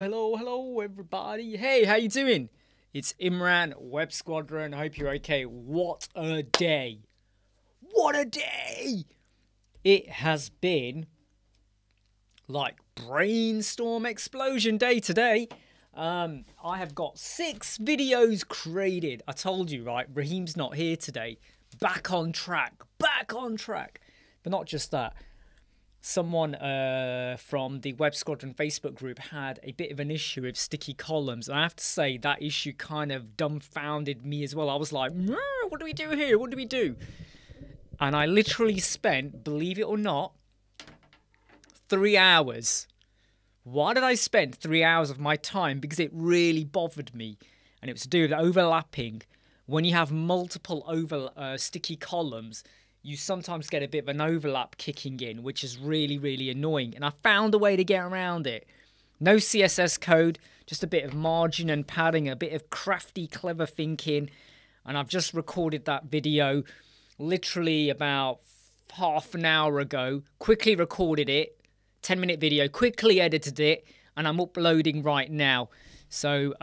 Hello everybody. Hey, how you doing? It's Imran, Web Squadron. Hope you're okay. What a day. What a day. It has been like brainstorm explosion day today. I have got 6 videos created. I told you, right? Raheem's not here today. Back on track. Back on track. But not just that. Someone from the Web Squadron Facebook group had a bit of an issue with sticky columns. And I have to say that issue kind of dumbfounded me as well. I was like, what do we do here? What do we do? And I literally spent, believe it or not, 3 hours. Why did I spend 3 hours of my time? Because it really bothered me. And it was to do with overlapping. When you have multiple sticky columns, you sometimes get a bit of an overlap kicking in, which is really, really annoying. And I found a way to get around it. No CSS code, just a bit of margin and padding, a bit of crafty, clever thinking. And I've just recorded that video literally about half an hour ago. Quickly recorded it, 10-minute video, quickly edited it, and I'm uploading right now. So,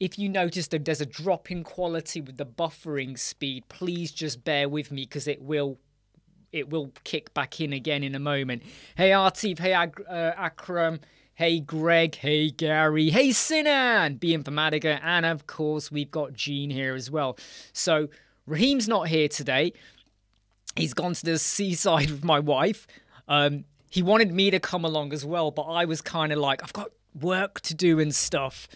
if you notice that there's a drop in quality with the buffering speed, please just bear with me because it will kick back in again in a moment. Hey Artif, hey Akram, hey Greg, hey Gary, hey Sinan, B Informatica, and of course we've got Gene here as well. So Raheem's not here today. He's gone to the seaside with my wife. He wanted me to come along as well, but I was kind of like, I've got work to do and stuff.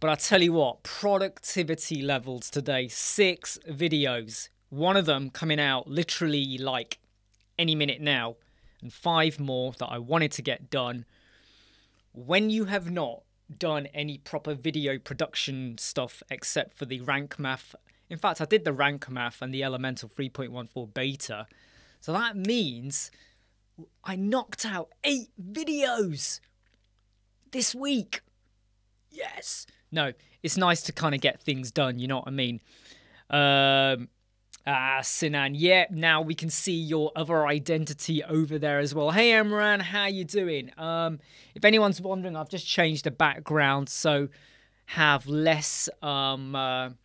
But I tell you what, productivity levels today, 6 videos, one of them coming out literally like any minute now, and 5 more that I wanted to get done. When you have not done any proper video production stuff except for the Rank Math, in fact, I did the Rank Math and the Elemental 3.14 beta. So that means I knocked out 8 videos this week. Yes. No, it's nice to kind of get things done, you know what I mean? Sinan, yeah, now we can see your other identity over there as well. Hey, Imran, how you doing? If anyone's wondering, I've just changed the background, so have less, videos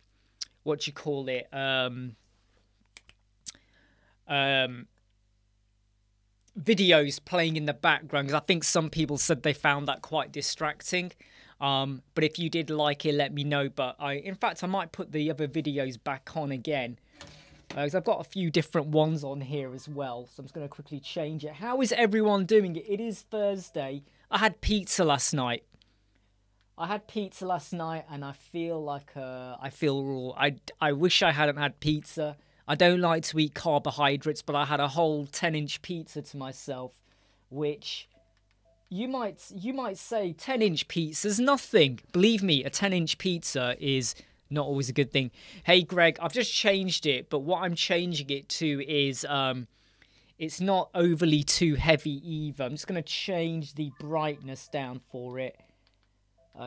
playing in the background, because I think some people said they found that quite distracting. But if you did like it, let me know. But in fact, I might put the other videos back on again because I've got a few different ones on here as well. So I'm just going to quickly change it. How is everyone doing? It is Thursday. I had pizza last night. And I feel like I wish I hadn't had pizza. I don't like to eat carbohydrates, but I had a whole 10-inch pizza to myself, which you might say 10-inch pizza's nothing. Believe me, a 10-inch pizza is not always a good thing. Hey, Greg, I've just changed it, but what I'm changing it to is it's not overly too heavy either. I'm just going to change the brightness down for it.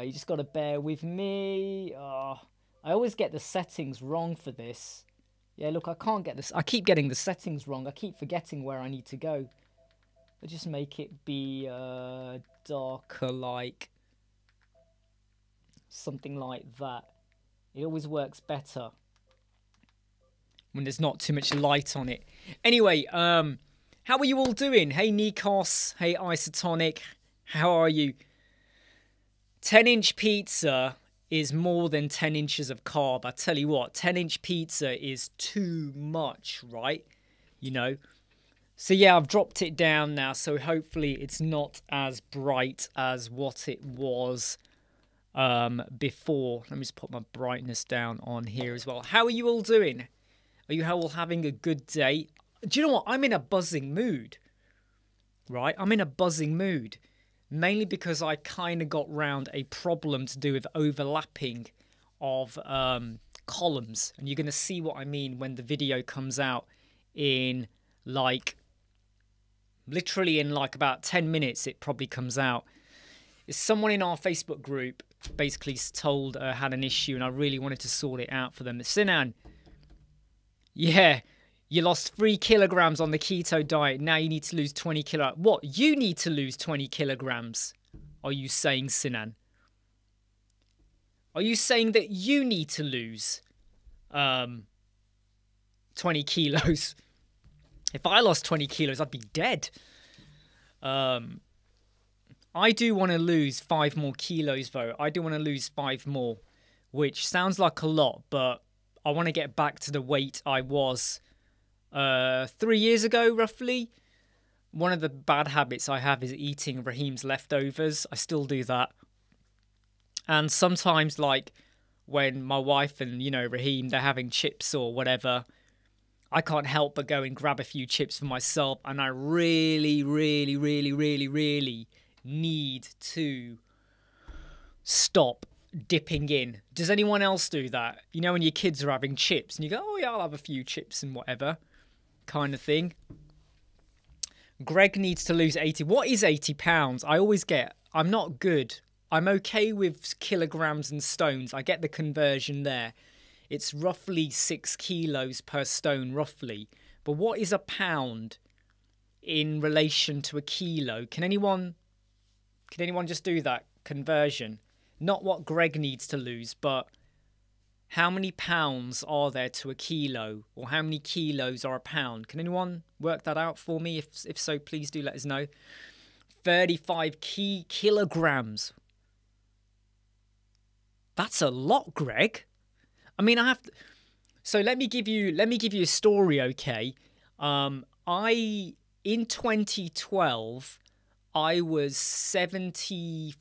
You just got to bear with me. Oh, I always get the settings wrong for this. Yeah, look, I can't get this. I keep getting the settings wrong. I keep forgetting where I need to go. I'll just make it be darker, like something like that. It always works better when there's not too much light on it. Anyway, how are you all doing? Hey Nikos, hey Isotonic, how are you? 10-inch pizza is more than 10 inches of carb. I tell you what, 10-inch pizza is too much, right? You know. So yeah, I've dropped it down now, so hopefully it's not as bright as what it was before. Let me just put my brightness down on here as well. How are you all doing? Are you all having a good day? Do you know what? I'm in a buzzing mood, right? I'm in a buzzing mood, mainly because I kind of got round a problem to do with overlapping of columns. And you're going to see what I mean when the video comes out in like literally in like about 10 minutes, it probably comes out. Someone in our Facebook group basically told had an issue and I really wanted to sort it out for them. Sinan, yeah, you lost 3 kilograms on the keto diet. Now you need to lose 20 kilograms. What? You need to lose 20 kilograms. are you saying, Sinan? Are you saying that you need to lose 20 kilos? If I lost 20 kilos, I'd be dead. I do want to lose 5 more kilos, though. I do want to lose 5 more, which sounds like a lot, but I want to get back to the weight I was 3 years ago, roughly. One of the bad habits I have is eating Raheem's leftovers. I still do that. And sometimes, like, when my wife and, you know, Raheem, they're having chips or whatever, I can't help but go and grab a few chips for myself. And I really need to stop dipping in. Does anyone else do that? You know, when your kids are having chips and you go, oh, yeah, I'll have a few chips and whatever kind of thing. Greg needs to lose 80. What is 80 pounds? I always get, I'm not good. I'm okay with kilograms and stones. I get the conversion there. It's roughly 6 kilos per stone, roughly. But what is a pound in relation to a kilo? Can anyone just do that conversion? Not what Greg needs to lose, but how many pounds are there to a kilo? Or how many kilos are a pound? Can anyone work that out for me? If so, please do let us know. 35 kilograms. That's a lot, Greg. I mean, I have to, so let me give you a story, okay? In 2012, I was 74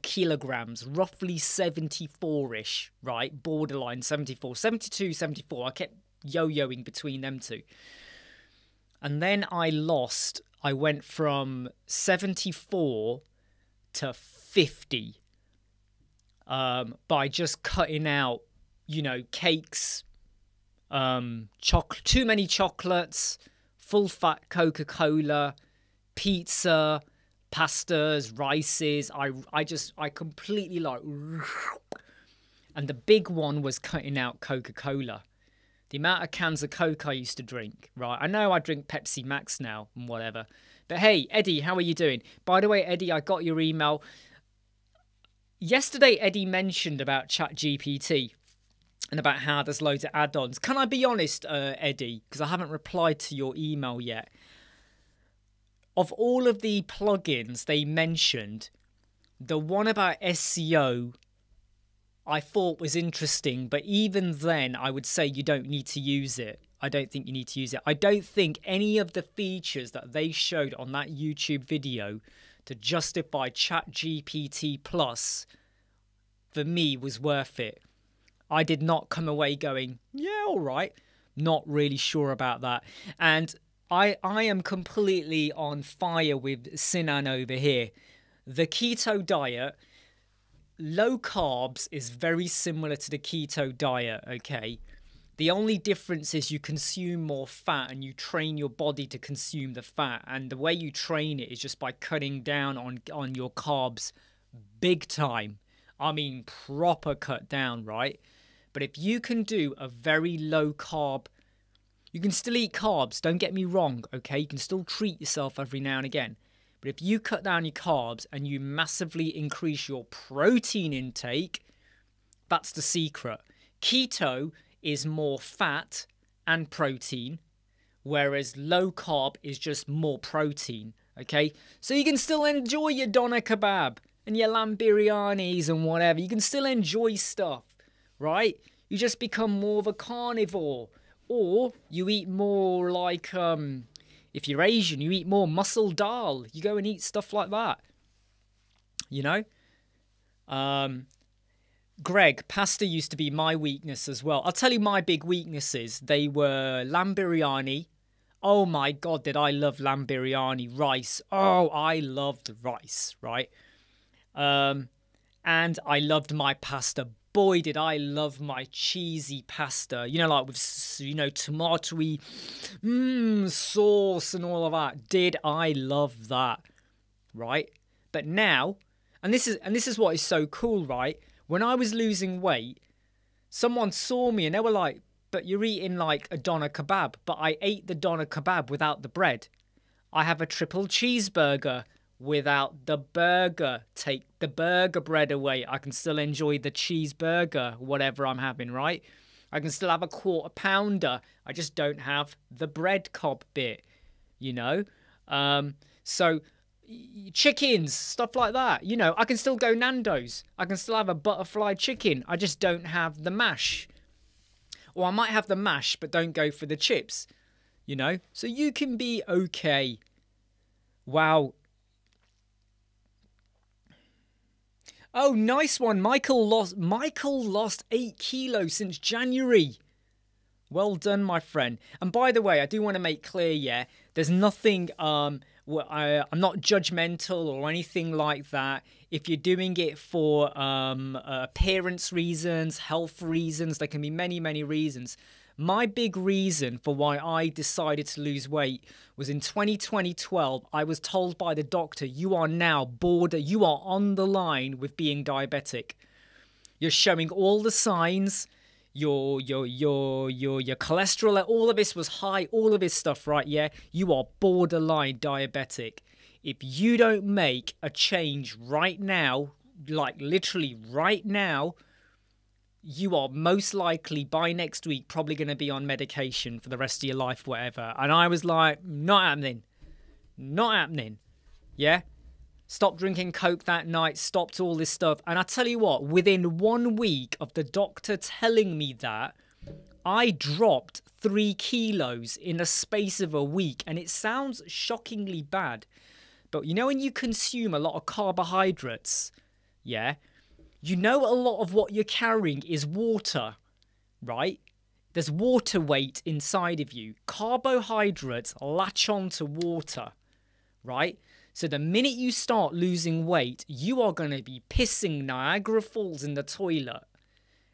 kilograms, roughly 74-ish, right? Borderline 74, 72, 74. I kept yo-yoing between them two. And then I went from 74 to 50 by just cutting out, you know, cakes, too many chocolates, full-fat Coca-Cola, pizza, pastas, rices. I completely, like... And the big one was cutting out Coca-Cola. The amount of cans of Coke I used to drink, right? I know I drink Pepsi Max now and whatever. But hey, Eddie, how are you doing? By the way, Eddie, I got your email. Yesterday, Eddie mentioned about ChatGPT. And about how there's loads of add-ons. Can I be honest, Eddie? Because I haven't replied to your email yet. Of all of the plugins they mentioned, the one about SEO I thought was interesting. But even then, I would say you don't need to use it. I don't think you need to use it. I don't think any of the features that they showed on that YouTube video to justify ChatGPT Plus, for me, was worth it. I did not come away going, yeah, all right. Not really sure about that. And I am completely on fire with Sinan over here. The keto diet, low carbs is very similar to the keto diet, okay? The only difference is you consume more fat and you train your body to consume the fat. And the way you train it is just by cutting down on your carbs big time. I mean, proper cut down, right? But if you can do a very low carb, you can still eat carbs, don't get me wrong, okay? You can still treat yourself every now and again. But if you cut down your carbs and you massively increase your protein intake, that's the secret. Keto is more fat and protein, whereas low carb is just more protein, okay? So you can still enjoy your doner kebab and your lamb biryanis and whatever. You can still enjoy stuff, right? You just become more of a carnivore. Or you eat more like, if you're Asian, you eat more muscle dal. You go and eat stuff like that, you know? Greg, pasta used to be my weakness as well. I'll tell you my big weaknesses. They were lamb biryani. Oh my God, did I love lamb biryani. Rice. Oh, I loved rice, right? And I loved my pasta. Boy, did I love my cheesy pasta. You know, like with, you know, tomatoey sauce and all of that. Did I love that, right? But now, and this is what is so cool, right? When I was losing weight, someone saw me and they were like, but you're eating like a doner kebab. But I ate the doner kebab without the bread. I have a triple cheeseburger without the burger. Take the burger bread away. I can still enjoy the cheeseburger, whatever I'm having, right? I can still have a quarter pounder. I just don't have the bread cob bit, you know? So chickens, stuff like that. You know, I can still go Nando's. I can still have a butterfly chicken. I just don't have the mash. Or I might have the mash, but don't go for the chips, you know? So you can be okay. Wow. Oh, nice one. Michael lost 8 kilos since January. Well done, my friend. And by the way, I do want to make clear, yeah, there's nothing, I'm not judgmental or anything like that. If you're doing it for appearance reasons, health reasons, there can be many, many reasons. My big reason for why I decided to lose weight was in 2012, I was told by the doctor, you are now you are on the line with being diabetic. You're showing all the signs, your cholesterol, all of this was high, all of this stuff, right? Yeah, you are borderline diabetic. If you don't make a change right now, like literally right now, you are most likely by next week probably going to be on medication for the rest of your life, whatever. And I was like, not happening. Not happening. Yeah? Stopped drinking Coke that night, stopped all this stuff. And I tell you what, within 1 week of the doctor telling me that, I dropped 3 kilos in the space of a week. And it sounds shockingly bad. But you know when you consume a lot of carbohydrates, yeah? You know a lot of what you're carrying is water, right? There's water weight inside of you. Carbohydrates latch on to water, right? So the minute you start losing weight, you are going to be pissing Niagara Falls in the toilet.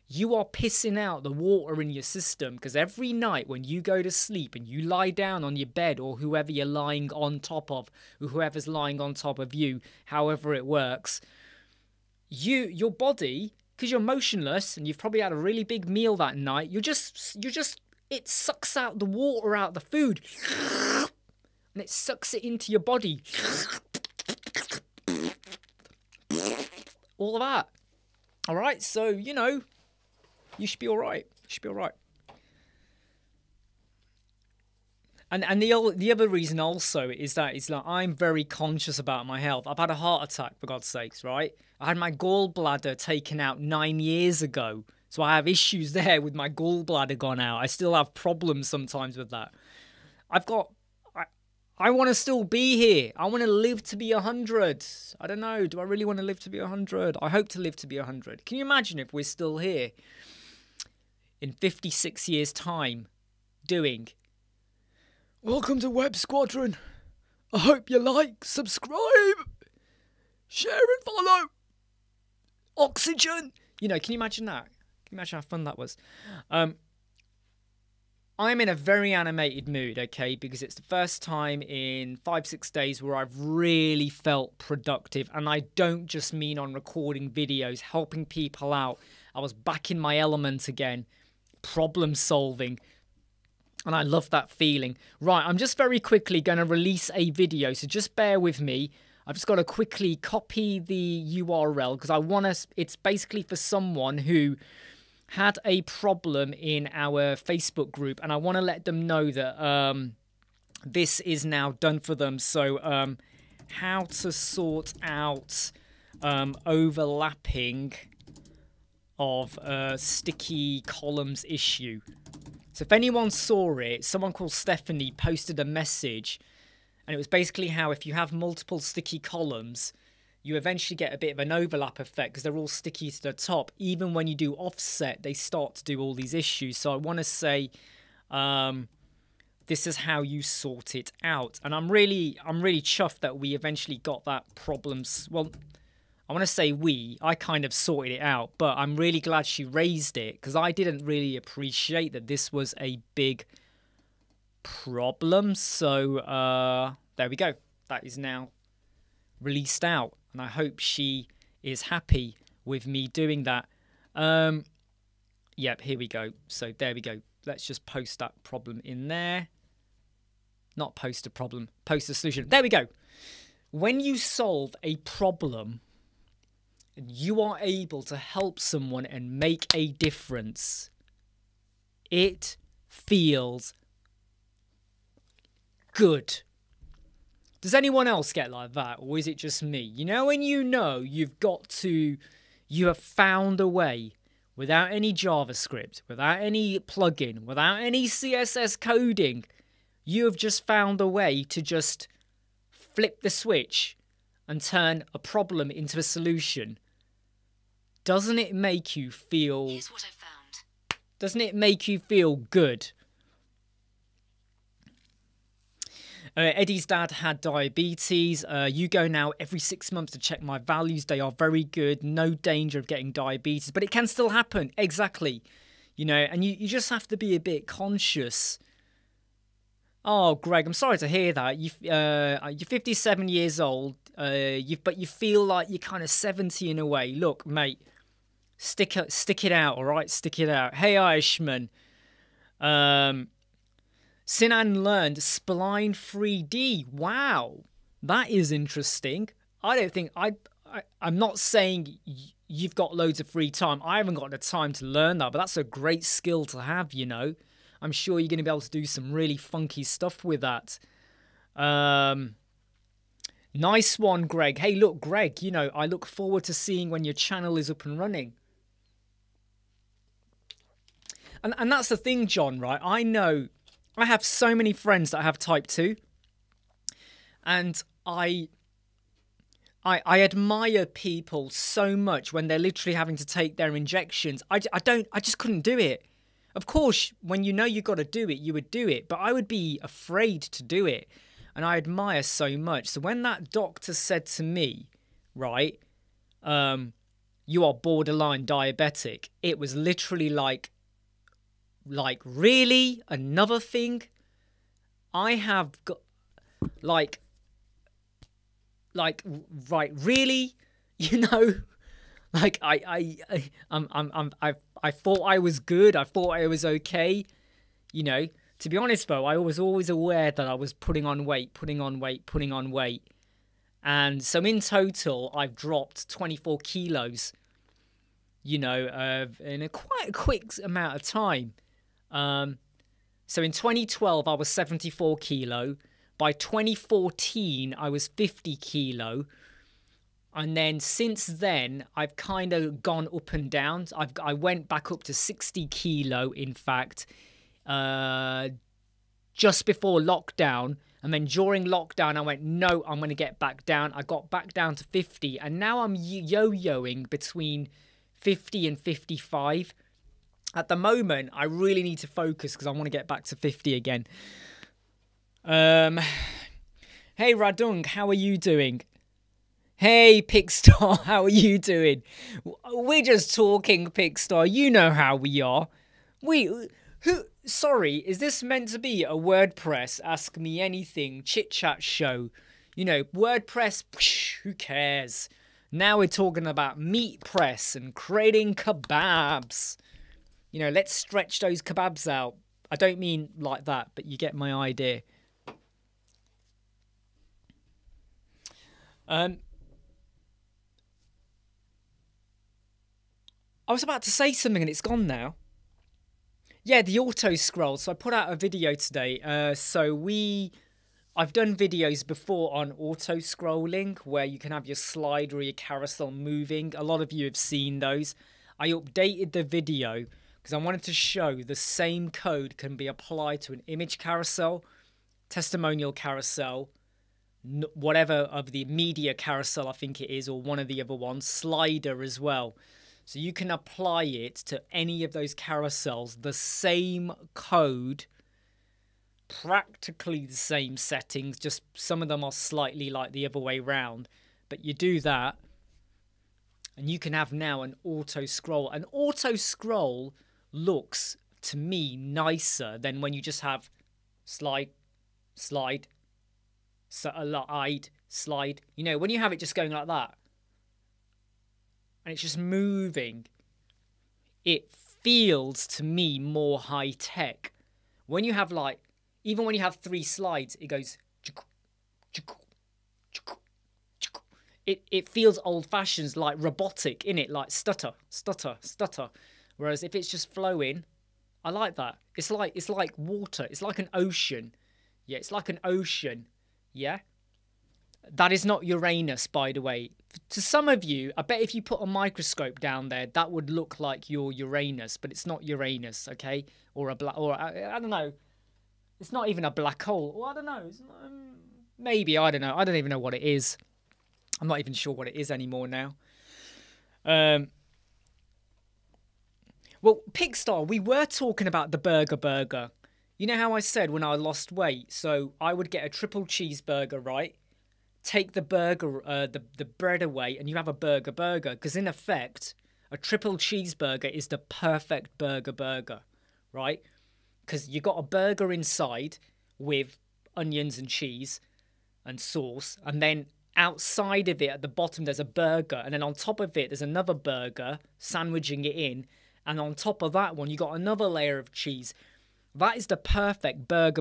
You are pissing out the water in your system because every night when you go to sleep and you lie down on your bed or whoever you're lying on top of, or whoever's lying on top of you, however it works, your body, because you're motionless and you've probably had a really big meal that night, it sucks out the water out of the food and it sucks it into your body. All of that. All right, so, you know, you should be all right. You should be all right. And the other reason also is that it's like I'm very conscious about my health. I've had a heart attack, for God's sakes, right? I had my gallbladder taken out 9 years ago. So I have issues there with my gallbladder gone out. I still have problems sometimes with that. I want to still be here. I want to live to be 100. I don't know. Do I really want to live to be 100? I hope to live to be 100. Can you imagine if we're still here in 56 years' time doing... Welcome to Web Squadron. I hope you like, subscribe, share and follow. Oxygen. You know, can you imagine that? Can you imagine how fun that was? I'm in a very animated mood, okay, because it's the first time in 5-6 days where I've really felt productive. And I don't just mean on recording videos, helping people out. I was back in my element again, problem solving. And I love that feeling. Right, I'm just very quickly going to release a video, so just bear with me. I've just got to quickly copy the URL because I want to... It's basically for someone who had a problem in our Facebook group, and I want to let them know that this is now done for them. So how to sort out overlapping of sticky columns issue. So if anyone saw it, someone called Stephanie posted a message and it was basically how if you have multiple sticky columns, you eventually get a bit of an overlap effect because they're all sticky to the top. Even when you do offset, they start to do all these issues. So I want to say this is how you sort it out. And I'm really chuffed that we eventually got that problem. Well, I want to say I kind of sorted it out, but I'm really glad she raised it because I didn't really appreciate that this was a big problem. So there we go. That is now released out and I hope she is happy with me doing that. Yep, here we go. So there we go. Let's just post that problem in there. Not post a problem, post a solution. There we go. When you solve a problem, you are able to help someone and make a difference. It feels good. Does anyone else get like that, or is it just me? You know, when you know you've got to, you have found a way without any JavaScript, without any plugin, without any CSS coding, you have just found a way to just flip the switch and turn a problem into a solution. Doesn't it make you feel... Here's what I found. Doesn't it make you feel good? Eddie's dad had diabetes. You go now every 6 months to check my values. They are very good. No danger of getting diabetes, but it can still happen. Exactly. You know, and you just have to be a bit conscious. Oh, Greg, I'm sorry to hear that. You're 57 years old, but you feel like you're kind of 70 in a way. Look, mate, stick it out, all right? Stick it out. Hey, Irishman. Sinan learned Spline 3D. Wow, that is interesting. I don't think... I'm not saying you've got loads of free time. I haven't got the time to learn that, but that's a great skill to have, you know. I'm sure you're going to be able to do some really funky stuff with that. Nice one, Greg. Hey, look, Greg, you know, I look forward to seeing when your channel is up and running. And that's the thing, John, right? I know... I have so many friends that have type 2, and I admire people so much when they're literally having to take their injections. I just couldn't do it. Of course, when you know you've got to do it, you would do it, but I would be afraid to do it, and I admire so much. So when that doctor said to me, right, you are borderline diabetic, it was literally like really another thing. I have got like right, really, you know, like I thought I was good, I thought I was okay, you know. To be honest though, I was always aware that I was putting on weight, and so in total I've dropped 24 kilos, you know, in a quite quick amount of time. So in 2012, I was 74 kilo. By 2014, I was 50 kilo. And then since then, I've kind of gone up and down. I went back up to 60 kilo, in fact, just before lockdown. And then during lockdown, I went, no, I'm going to get back down. I got back down to 50. And now I'm yo-yoing between 50 and 55. At the moment, I really need to focus because I want to get back to 50 again. Hey, Radung, how are you doing? Hey, Pixstar, how are you doing? We're just talking, Pixstar. You know how we are. Sorry, is this meant to be a WordPress Ask Me Anything chit-chat show? You know, WordPress, psh, who cares? Now we're talking about meat press and creating kebabs. You know, let's stretch those kebabs out. I don't mean like that, but you get my idea. I was about to say something and it's gone now. Yeah, the auto scroll. So I put out a video today. I've done videos before on auto scrolling where you can have your slide or your carousel moving. A lot of you have seen those. I updated the video because I wanted to show the same code can be applied to an image carousel, testimonial carousel, whatever of the media carousel I think it is, or one of the other ones, slider as well. So you can apply it to any of those carousels, the same code, practically the same settings, just some of them are slightly like the other way round. But you do that and you can have now an auto scroll. An auto scroll looks to me nicer than when you just have slide. You know, when you have it just going like that and it's just moving, it feels to me more high tech. When you have like, even when you have 3 slides, it goes it feels old-fashioned, like robotic, in it, like stutter, stutter, stutter. Whereas if it's just flowing, I like that. It's like water. It's like an ocean. Yeah, it's like an ocean. Yeah. That is not Uranus, by the way. To some of you, I bet if you put a microscope down there, that would look like your Uranus, but it's not Uranus, okay? Or a black, or I don't know. It's not even a black hole. Well, I don't know. It's not, maybe, I don't know. I don't even know what it is. I'm not even sure what it is anymore now. Well, Pixar, we were talking about the burger. You know how I said when I lost weight, so I would get a triple cheeseburger, right? Take the burger, the bread away, and you have a burger, because in effect, a triple cheeseburger is the perfect burger, right? Because you got a burger inside with onions and cheese and sauce, and then outside of it at the bottom there's a burger, and then on top of it there's another burger sandwiching it in. And on top of that one, you got another layer of cheese. That is the perfect burger.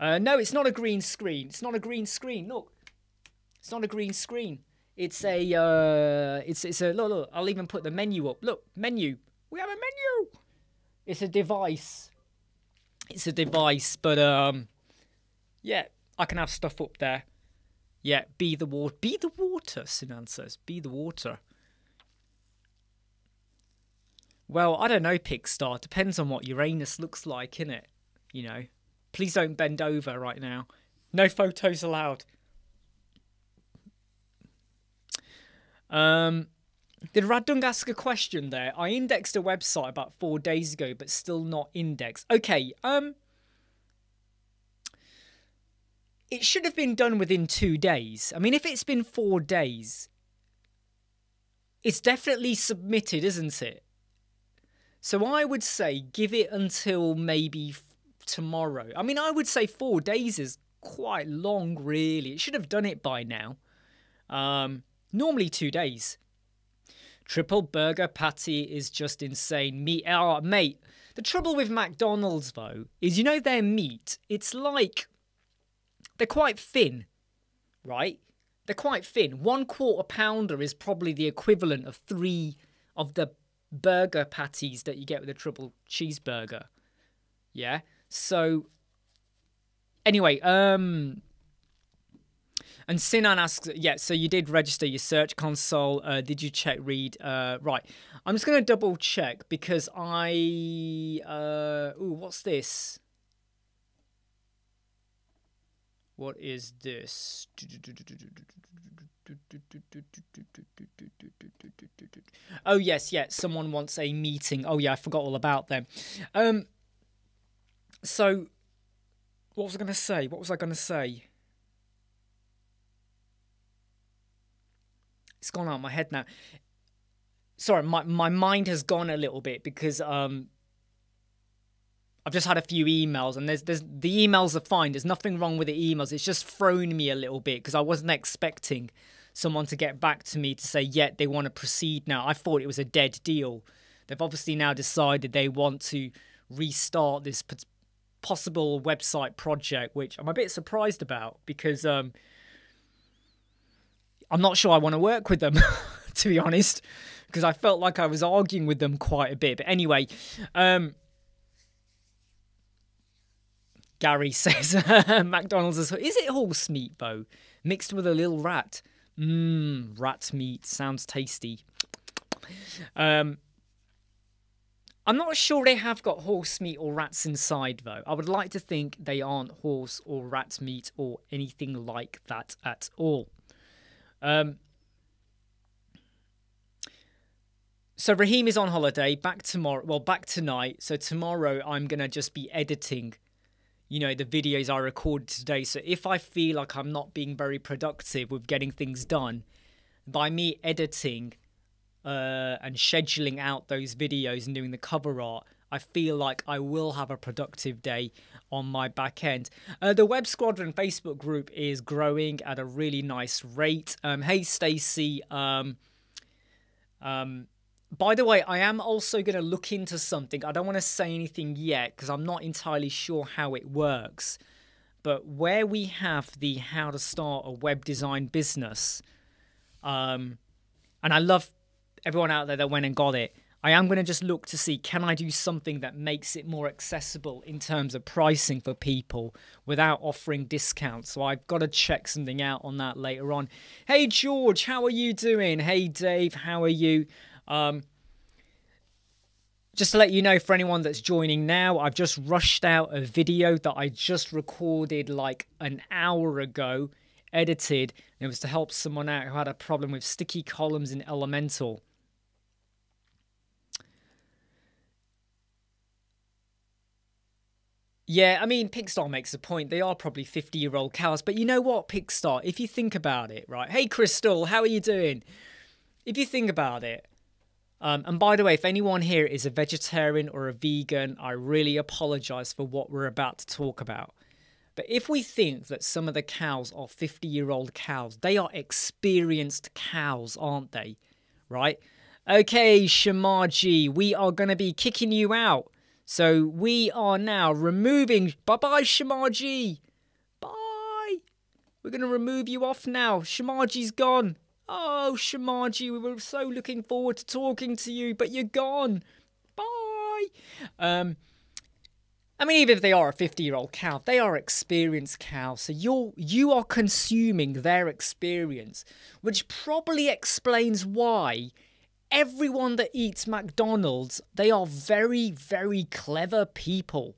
No, it's not a green screen. It's not a green screen. Look, it's not a green screen. It's a, look, I'll even put the menu up. Look, menu. We have a menu. It's a device. It's a device, but, yeah, I can have stuff up there. Yeah, be the water. Be the water, Sinan says. Be the water. Well, I don't know, Pixar. Depends on what Uranus looks like, innit? You know. Please don't bend over right now. No photos allowed. Did Radung ask a question there? I indexed a website about 4 days ago, but still not indexed. Okay, it should have been done within 2 days. I mean, if it's been 4 days, it's definitely submitted, isn't it? So I would say give it until maybe tomorrow. I mean, I would say 4 days is quite long, really. It should have done it by now. Normally 2 days. Triple burger patty is just insane. Meat, oh, mate. The trouble with McDonald's, though, is, you know, their meat, it's like, they're quite thin, right? They're quite thin. 1/4 pounder is probably the equivalent of 3 of the burger patties that you get with a triple cheeseburger. Yeah, so anyway, and Sinan asks, yeah, so you did register your search console, did you check read? Right, I'm just gonna double check, because I ooh, what's this? What is this? Oh, yes, yeah, someone wants a meeting. Oh, yeah, I forgot all about them. So, what was I going to say? It's gone out of my head now. Sorry, my mind has gone a little bit, because I've just had a few emails, and there's the emails are fine. There's nothing wrong with the emails. It's just thrown me a little bit, because I wasn't expecting someone to get back to me to say, yeah, they want to proceed now. I thought it was a dead deal. They've obviously now decided they want to restart this possible website project, which I'm a bit surprised about, because I'm not sure I want to work with them, to be honest, because I felt like I was arguing with them quite a bit. But anyway, Gary says, McDonald's is it horse meat, though? Mixed with a little rat. Mmm, rat meat. Sounds tasty. I'm not sure they have got horse meat or rats inside, though. I would like to think they aren't horse or rat meat or anything like that at all. So Raheem is on holiday. Back tomorrow. Well, back tonight. So tomorrow I'm going to just be editing, you know, the videos I recorded today. So if I feel like I'm not being very productive with getting things done, by me editing and scheduling out those videos and doing the cover art, I feel like I will have a productive day on my back end. The Web Squadron Facebook group is growing at a really nice rate. Hey, Stacey. By the way, I am also going to look into something. I don't want to say anything yet, because I'm not entirely sure how it works. But where we have the how to start a web design business, and I love everyone out there that went and got it, I am going to just look to see, can I do something that makes it more accessible in terms of pricing for people without offering discounts? So I've got to check something out on that later on. Hey, George, how are you doing? Hey, Dave, how are you? Just to let you know, for anyone that's joining now, I've just rushed out a video that I just recorded like an hour ago, edited, and it was to help someone out who had a problem with sticky columns in Elemental. Yeah, I mean, Pixar makes a point. They are probably 50-year-old cows. But you know what, Pixar, if you think about it, right? Hey, Crystal, how are you doing? If you think about it, and by the way, if anyone here is a vegetarian or a vegan, I really apologize for what we're about to talk about. But if we think that some of the cows are 50-year-old cows, they are experienced cows, aren't they? Right? Okay, Shimaji, we are going to be kicking you out. So we are now removing... Bye-bye, Shimaji. Bye. We're going to remove you off now. Shimaji's gone. Oh, Shimaji, we were so looking forward to talking to you, but you're gone. Bye. I mean, even if they are a 50-year-old cow, they are experienced cows. So you are consuming their experience, which probably explains why... Everyone that eats McDonald's, they are very, very clever people.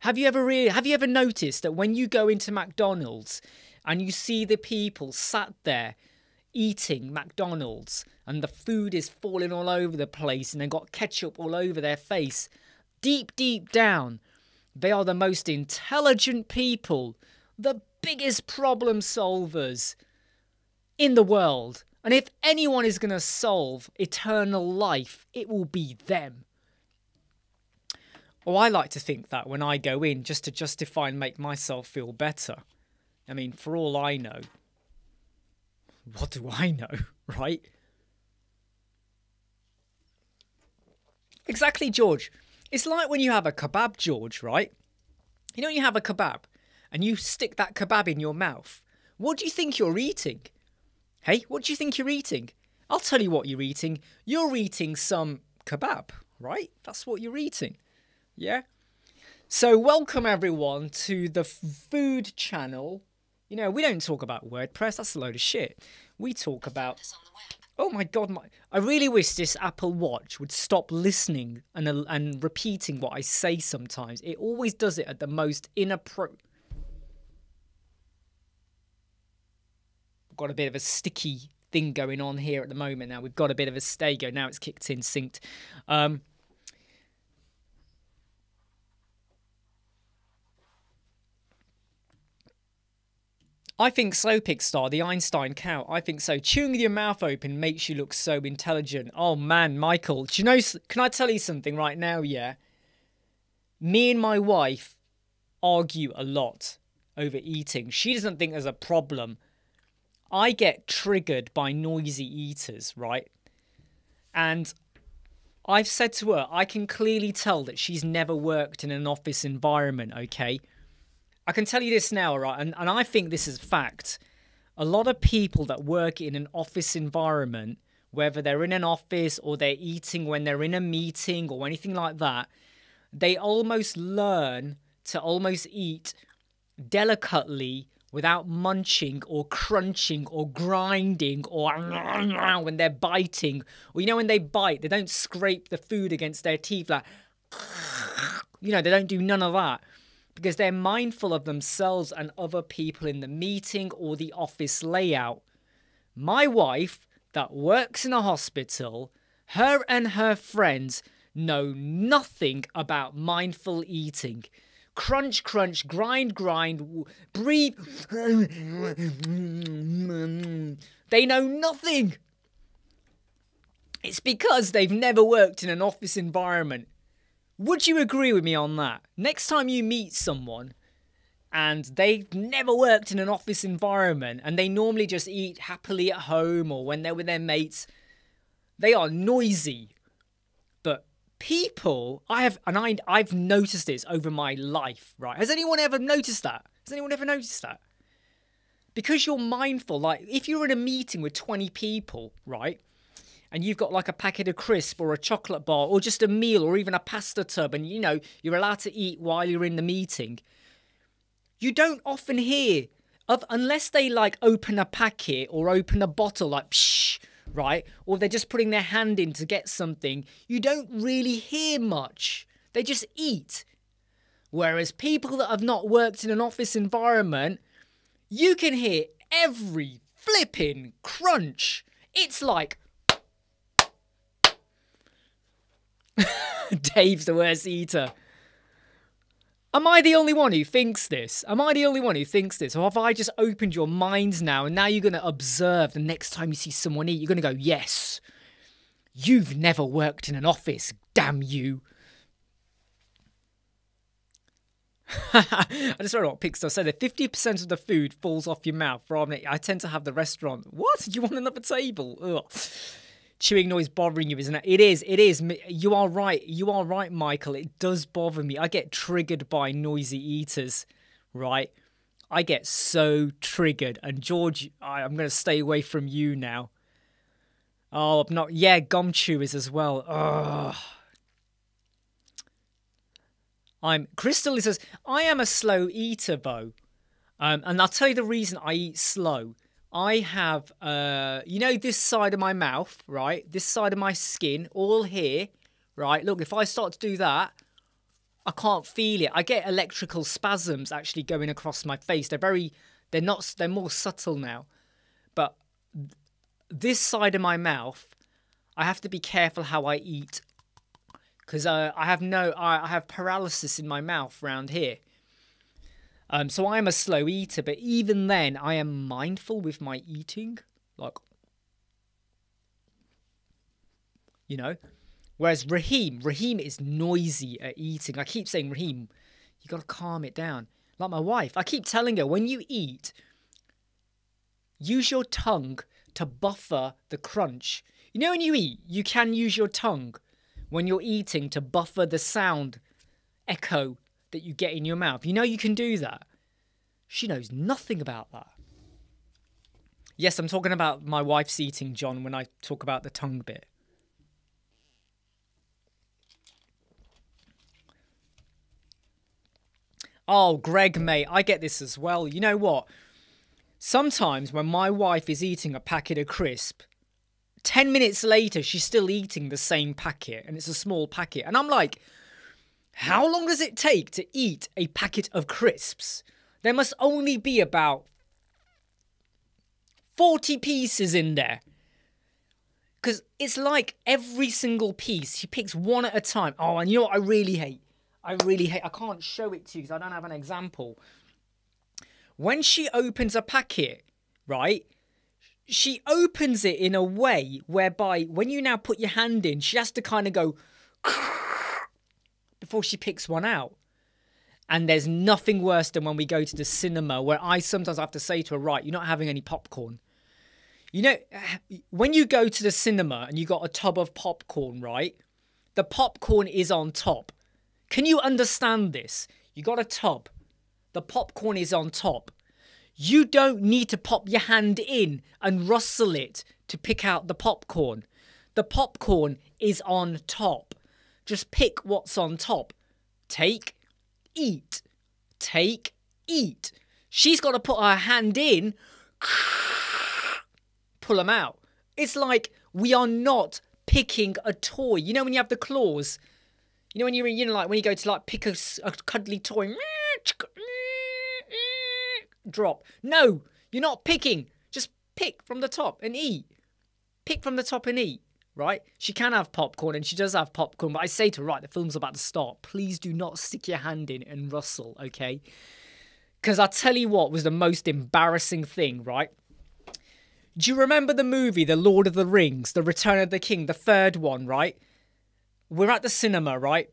Have you ever noticed that when you go into McDonald's and you see the people sat there eating McDonald's and the food is falling all over the place and they've got ketchup all over their face, deep, deep down, they are the most intelligent people, the biggest problem solvers in the world. And if anyone is going to solve eternal life, it will be them. Or I like to think that when I go in, just to justify and make myself feel better. I mean, for all I know, what do I know, right? Exactly, George. It's like when you have a kebab, George, right? You know, you have a kebab and you stick that kebab in your mouth. What do you think you're eating? Hey, what do you think you're eating? I'll tell you what you're eating. You're eating some kebab, right? That's what you're eating. Yeah? So welcome everyone to the food channel. You know, we don't talk about WordPress. That's a load of shit. We talk about... Oh my God, I really wish this Apple Watch would stop listening and repeating what I say sometimes. It always does it at the most inappropriate... Got a bit of a sticky thing going on here at the moment. Now we've got a bit of a stay-go. Now it's kicked in, synced. I think so, Pixar, the Einstein cow. I think so. Chewing with your mouth open makes you look so intelligent. Oh man, Michael, do you know, can I tell you something right now? Yeah. Me and my wife argue a lot over eating. She doesn't think there's a problem. I get triggered by noisy eaters, right? And I've said to her, I can clearly tell that she's never worked in an office environment, okay? I can tell you this now, right? And I think this is fact. A lot of people that work in an office environment, whether they're in an office or they're eating when they're in a meeting or anything like that, they almost learn to almost eat delicately without munching or crunching or grinding or when they're biting. Or, you know, when they bite, they don't scrape the food against their teeth. Like, you know, they don't do none of that because they're mindful of themselves and other people in the meeting or the office layout. My wife that works in a hospital, her and her friends know nothing about mindful eating. Crunch, crunch, grind, grind, breathe. They know nothing. It's because they've never worked in an office environment. Would you agree with me on that? Next time you meet someone and they've never worked in an office environment and they normally just eat happily at home or when they're with their mates, they are noisy. people, I've noticed this over my life, right? Has anyone ever noticed that? Because you're mindful, like if you're in a meeting with 20 people, right? And you've got like a packet of crisp or a chocolate bar or just a meal or even a pasta tub, and you know, you're allowed to eat while you're in the meeting. You don't often hear of, unless they like open a packet or open a bottle like psh, right? Or they're just putting their hand in to get something. You don't really hear much. They just eat. Whereas people that have not worked in an office environment, you can hear every flipping crunch. It's like... Dave's the worst eater. Am I the only one who thinks this? Or have I just opened your minds now, and now you're going to observe the next time you see someone eat, you're going to go, yes, you've never worked in an office, damn you. I just don't know what Pixar said. 50% of the food falls off your mouth. I tend to have the restaurant. What? You want another table? Ugh. Chewing noise bothering you, isn't it? It is. You are right. Michael. It does bother me. I get triggered by noisy eaters, right? I get so triggered. And George, I'm going to stay away from you now. Oh, I'm not. Yeah, gum chewers as well. Ugh. Crystal says, I am a slow eater, Bo. And I'll tell you the reason I eat slow. I have, you know, this side of my mouth, right? This side of my skin, all here, right? Look, if I start to do that, I can't feel it. I get electrical spasms actually going across my face. They're more subtle now. But this side of my mouth, I have to be careful how I eat. Because I have paralysis in my mouth round here. So I am a slow eater, but even then, I am mindful with my eating. Like, you know, whereas Raheem is noisy at eating. I keep saying, Raheem, you got to calm it down. Like my wife, I keep telling her, when you eat, use your tongue to buffer the crunch. You know, when you eat, you can use your tongue. When you're eating, to buffer the sound echo that you get in your mouth. You know you can do that. She knows nothing about that. Yes, I'm talking about my wife's eating, John, when I talk about the tongue bit. Oh, Greg, mate, I get this as well. You know what? Sometimes when my wife is eating a packet of crisp, 10 minutes later, she's still eating the same packet, and it's a small packet. And I'm like, how long does it take to eat a packet of crisps? There must only be about 40 pieces in there. Because it's like every single piece, she picks one at a time. Oh, and you know what I really hate? I can't show it to you because I don't have an example. When she opens a packet, right? She opens it in a way whereby when you now put your hand in, she has to kind of go before she picks one out. And there's nothing worse than when we go to the cinema, where I sometimes have to say to her, right, you're not having any popcorn. You know, when you go to the cinema and you got a tub of popcorn, right? The popcorn is on top. Can you understand this? You got a tub. The popcorn is on top. You don't need to pop your hand in and rustle it to pick out the popcorn. The popcorn is on top. Just pick what's on top. Take, eat. Take, eat. She's got to put her hand in, pull them out. It's like we are not picking a toy. You know when you have the claws? You know when you're, you know, like when you go to like pick a cuddly toy. Drop. No, you're not picking. Just pick from the top and eat. Pick from the top and eat, right? She can have popcorn, and she does have popcorn, but I say to her, right, the film's about to start. Please do not stick your hand in and rustle, okay? Because I tell you what was the most embarrassing thing, right? Do you remember the movie, The Lord of the Rings, The Return of the King, the third one, right? We're at the cinema, right?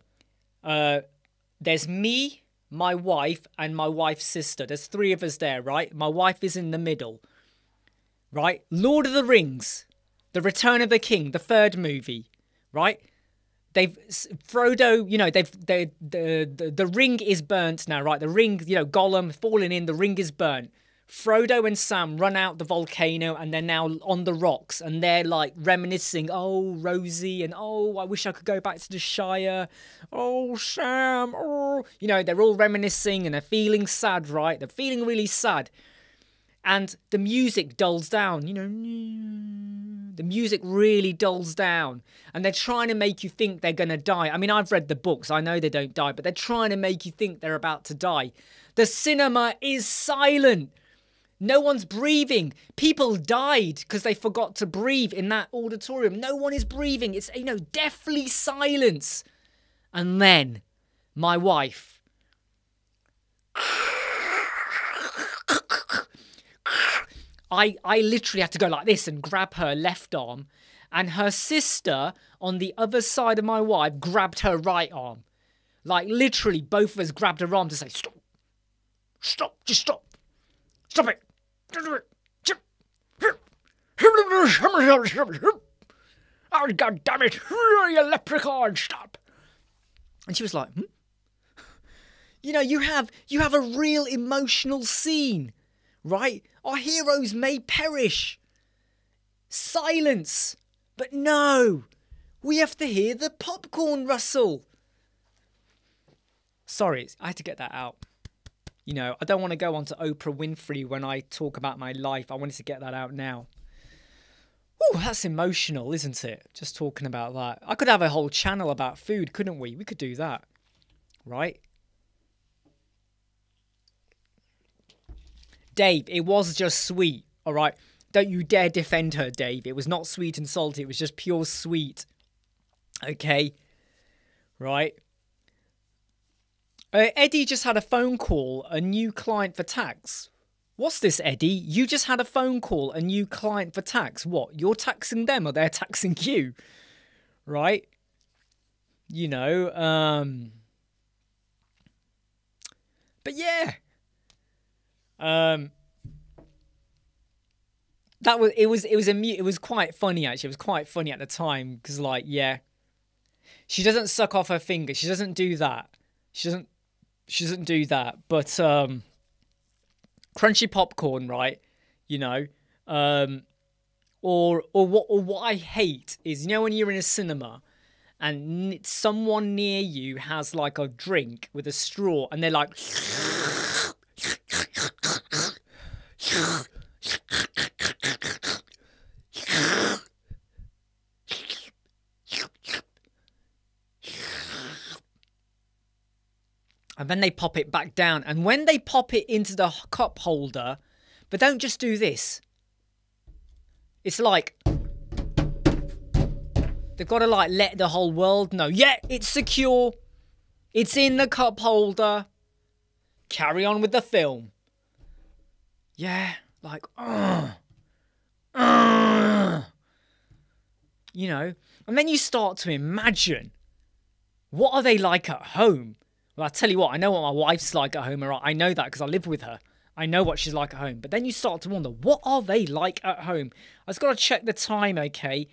There's me, my wife, and my wife's sister. There's three of us there, right? My wife is in the middle, right? Lord of the Rings, The Return of the King, the third movie, right? Frodo, you know, the ring is burnt now, right? The ring, you know, Gollum falling in, the ring is burnt. Frodo and Sam run out the volcano and they're now on the rocks and they're like reminiscing, oh, Rosie, and oh, I wish I could go back to the Shire. Oh, Sam, oh. You know, they're all reminiscing and they're feeling sad, right? They're feeling really sad. And the music dulls down, you know. The music really dulls down. And they're trying to make you think they're going to die. I mean, I've read the books. I know they don't die. But they're trying to make you think they're about to die. The cinema is silent. No one's breathing. People died because they forgot to breathe in that auditorium. No one is breathing. It's, you know, deathly silence. And then my wife I literally had to go like this and grab her left arm, and her sister on the other side of my wife grabbed her right arm. Like literally both of us grabbed her arm to say, stop. Stop. Just stop. Stop it. Oh, God damn it. You leprechaun, stop. And she was like, hmm? You know, you have a real emotional scene, right? Our heroes may perish. Silence. But no, we have to hear the popcorn rustle. Sorry, I had to get that out. You know, I don't want to go on to Oprah Winfrey when I talk about my life. I wanted to get that out now. Oh, that's emotional, isn't it? Just talking about that. I could have a whole channel about food, couldn't we? We could do that, right? Dave, it was just sweet, all right? Don't you dare defend her, Dave. It was not sweet and salty. It was just pure sweet, okay? Right? Eddie just had a phone call, a new client for tax. What's this, Eddie? You just had a phone call, a new client for tax. What? You're taxing them or they're taxing you? Right? You know, but yeah. That was, it was quite funny actually. It was quite funny at the time because, like, yeah. She doesn't suck off her finger. She doesn't do that. She doesn't do that, but crunchy popcorn, right? You know, or what I hate is, you know, when you're in a cinema and someone near you has like a drink with a straw and they're like, and then they pop it back down. And when they pop it into the cup holder, but don't just do this. It's like, they've got to like let the whole world know. Yeah, it's secure. It's in the cup holder. Carry on with the film. Yeah, like, you know. And then you start to imagine, what are they like at home? Well, I tell you what, I know what my wife's like at home. I know that because I live with her. I know what she's like at home. But then you start to wonder, what are they like at home? I just got to check the time, okay?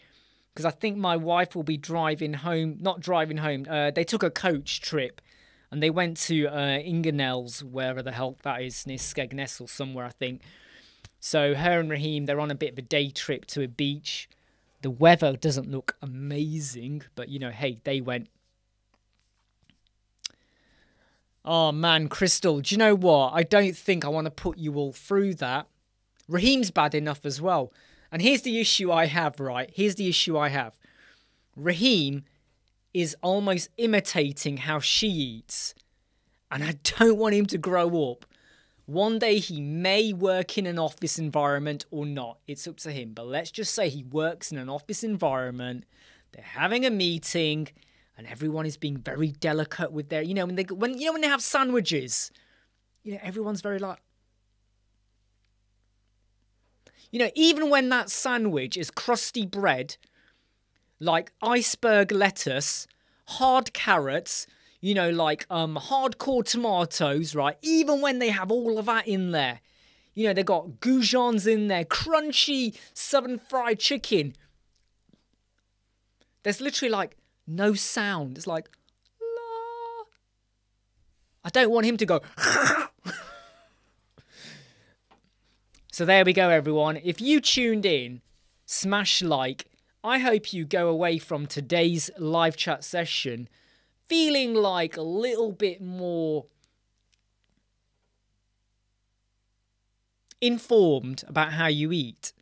Because I think my wife will be driving home. Not driving home. They took a coach trip. And they went to Ingernells, wherever the hell that is, near Skegness or somewhere, I think. So her and Raheem, they're on a bit of a day trip to a beach. The weather doesn't look amazing. But, you know, hey, they went. Oh, man, Crystal, do you know what? I don't think I want to put you all through that. Raheem's bad enough as well. And here's the issue I have, right? Here's the issue I have. Raheem is almost imitating how she eats. And I don't want him to grow up. One day he may work in an office environment or not. It's up to him. But let's just say he works in an office environment. They're having a meeting. And everyone is being very delicate with their, you know, when they have sandwiches, you know, everyone's very like, you know, even when that sandwich is crusty bread, like iceberg lettuce, hard carrots, you know, like hardcore tomatoes, right? Even when they have all of that in there, you know, they've got goujons in there, crunchy southern fried chicken. There's literally like no sound. It's like, la. I don't want him to go. So there we go, everyone. If you tuned in, smash like. I hope you go away from today's live chat session feeling like a little bit more informed about how you eat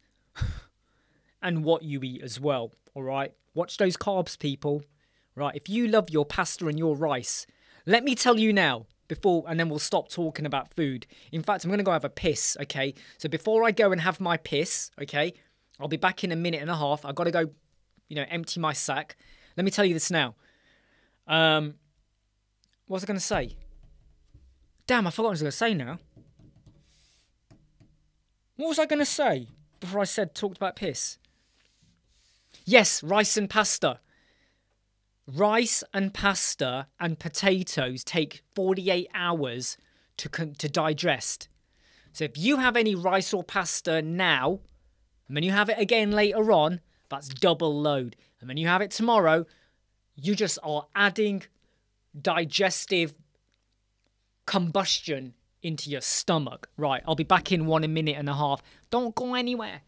and what you eat as well. All right, watch those carbs, people. Right, if you love your pasta and your rice, let me tell you now before, and then we'll stop talking about food. In fact, I'm going to go have a piss, okay? So before I go and have my piss, okay, I'll be back in a minute and a half. I've got to go, you know, empty my sack. Let me tell you this now. What was I going to say? Damn, I forgot what I was going to say now. What was I going to say before I said talked about piss? Yes, rice and pasta. Rice and pasta and potatoes take 48 hours to digest. So if you have any rice or pasta now, and then you have it again later on, that's double load. And then you have it tomorrow, you just are adding digestive combustion into your stomach. Right, I'll be back in one a minute and a half. Don't go anywhere.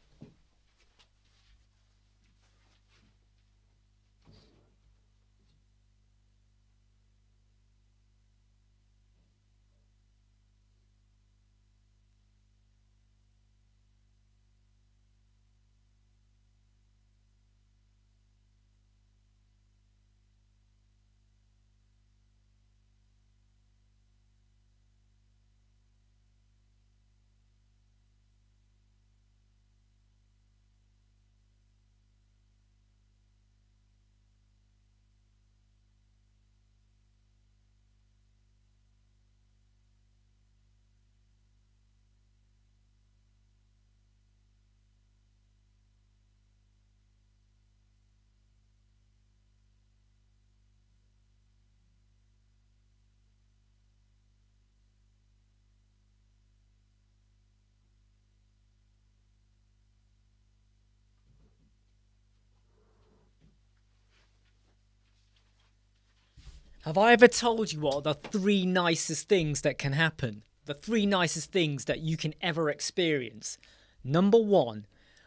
Have I ever told you what are the three nicest things that can happen? The three nicest things that you can ever experience. Number one,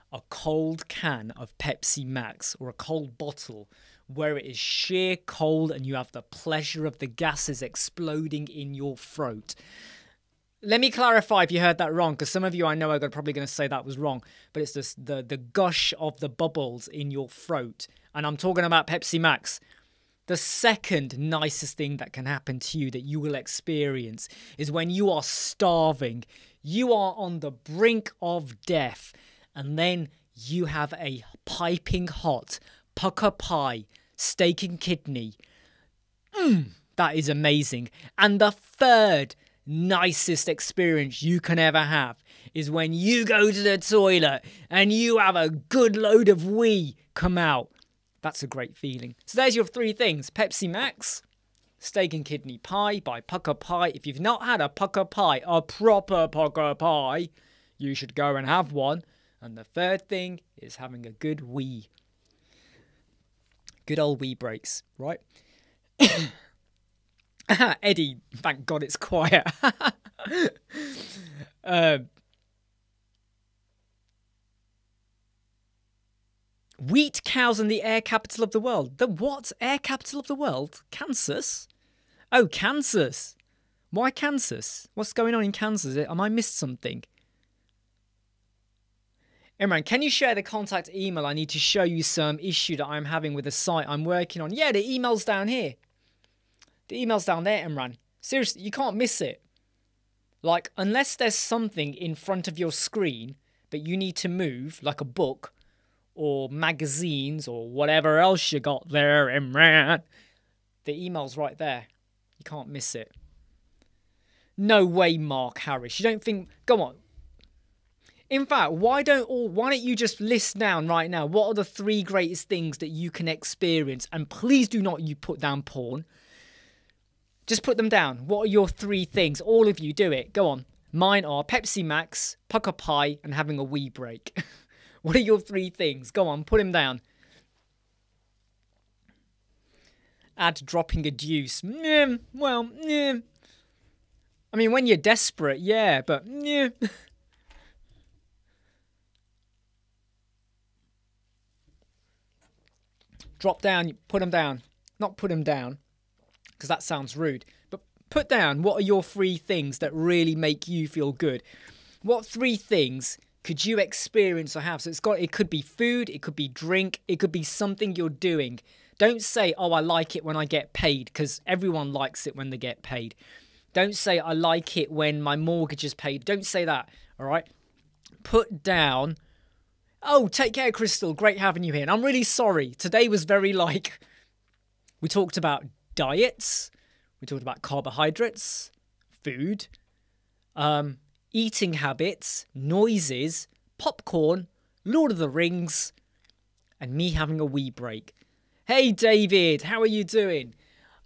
a cold can of Pepsi Max or a cold bottle where it is sheer cold and you have the pleasure of the gases exploding in your throat. Let me clarify if you heard that wrong, because some of you I know are probably going to say that was wrong, but it's just the gush of the bubbles in your throat. And I'm talking about Pepsi Max. The second nicest thing that can happen to you that you will experience is when you are starving, you are on the brink of death, and then you have a piping hot Pukka Pie, steak and kidney. That is amazing. And the third nicest experience you can ever have is when you go to the toilet and you have a good load of wee come out. That's a great feeling. So there's your three things. Pepsi Max, Steak and Kidney Pie by Pukka Pie. If you've not had a Pukka Pie, a proper Pukka Pie, you should go and have one. And the third thing is having a good wee. Good old wee breaks, right? Eddie, thank God it's quiet. Wheat cows and the air capital of the world. The what? Air capital of the world? Kansas? Oh, Kansas. Why Kansas? What's going on in Kansas? Am I missed something? Imran, can you share the contact email? I need to show you some issue that I'm having with a site I'm working on. Yeah, the email's down here. The email's down there, Imran. Seriously, you can't miss it. Like, unless there's something in front of your screen that you need to move, like a book, or magazines, or whatever else you got there, Imran. The email's right there. You can't miss it. No way, Mark Harris. You don't think... Go on. In fact, why don't you just list down right now what are the three greatest things that you can experience? And please do not you put down porn. Just put them down. What are your three things? All of you, do it. Go on. Mine are Pepsi Max, Pukka Pie, and having a wee break. What are your three things? Go on, put him down. ad dropping a deuce. Well, I mean, when you're desperate, yeah, but Drop down, put them down. Not put them down, because that sounds rude. But put down, what are your three things that really make you feel good? What three things could you experience or have? So it's got, it could be food, it could be drink, it could be something you're doing. Don't say, oh, I like it when I get paid, because everyone likes it when they get paid. Don't say, I like it when my mortgage is paid. Don't say that, all right? Put down, oh, take care, Crystal. Great having you here. And I'm really sorry. Today was very like, we talked about diets. We talked about carbohydrates, food, eating habits, noises, popcorn, Lord of the Rings, and me having a wee break. Hey, David, how are you doing?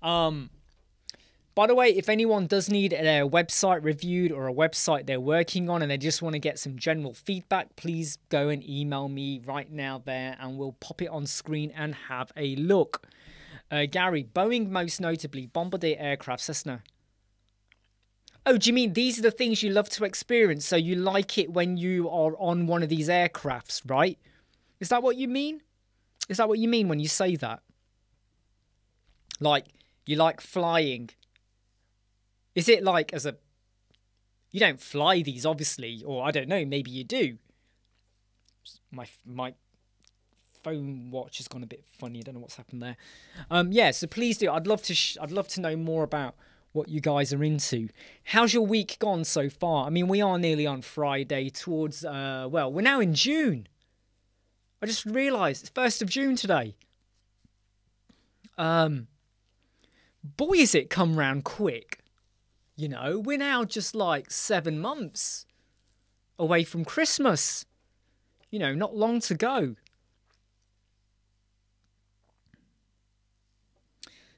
By the way, if anyone does need their website reviewed or a website they're working on and they just want to get some general feedback, please go and email me right now there and we'll pop it on screen and have a look. Gary, Boeing most notably, Bombardier aircraft, Cessna. Oh, do you mean these are the things you love to experience, so you like it when you are on one of these aircrafts, right? Is that what you mean? Is that what you mean when you say that? Like, you like flying. Is it like as a... You don't fly these, obviously. Or I don't know, maybe you do. My phone watch has gone a bit funny. I don't know what's happened there. Yeah, so please do. I'd love to know more about what you guys are into. How's your week gone so far? I mean, we are nearly on Friday towards... well, we're now in June. I just realised it's 1st of June today. Boy, is it come round quick. You know, we're now just like 7 months away from Christmas. You know, not long to go.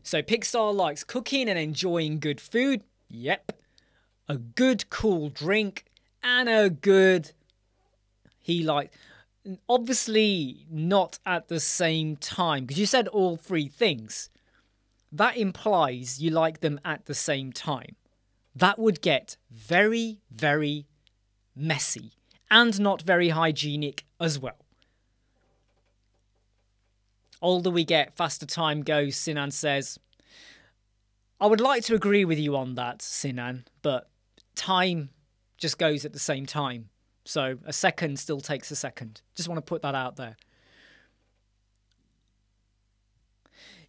So Pixar likes cooking and enjoying good food. Yep. A good cool drink and a good... He likes... Obviously not at the same time, because you said all three things. That implies you like them at the same time. That would get very, very messy and not very hygienic as well. Older we get, faster time goes, Sinan says. I would like to agree with you on that, Sinan, but time just goes at the same time. So a second still takes a second. Just want to put that out there.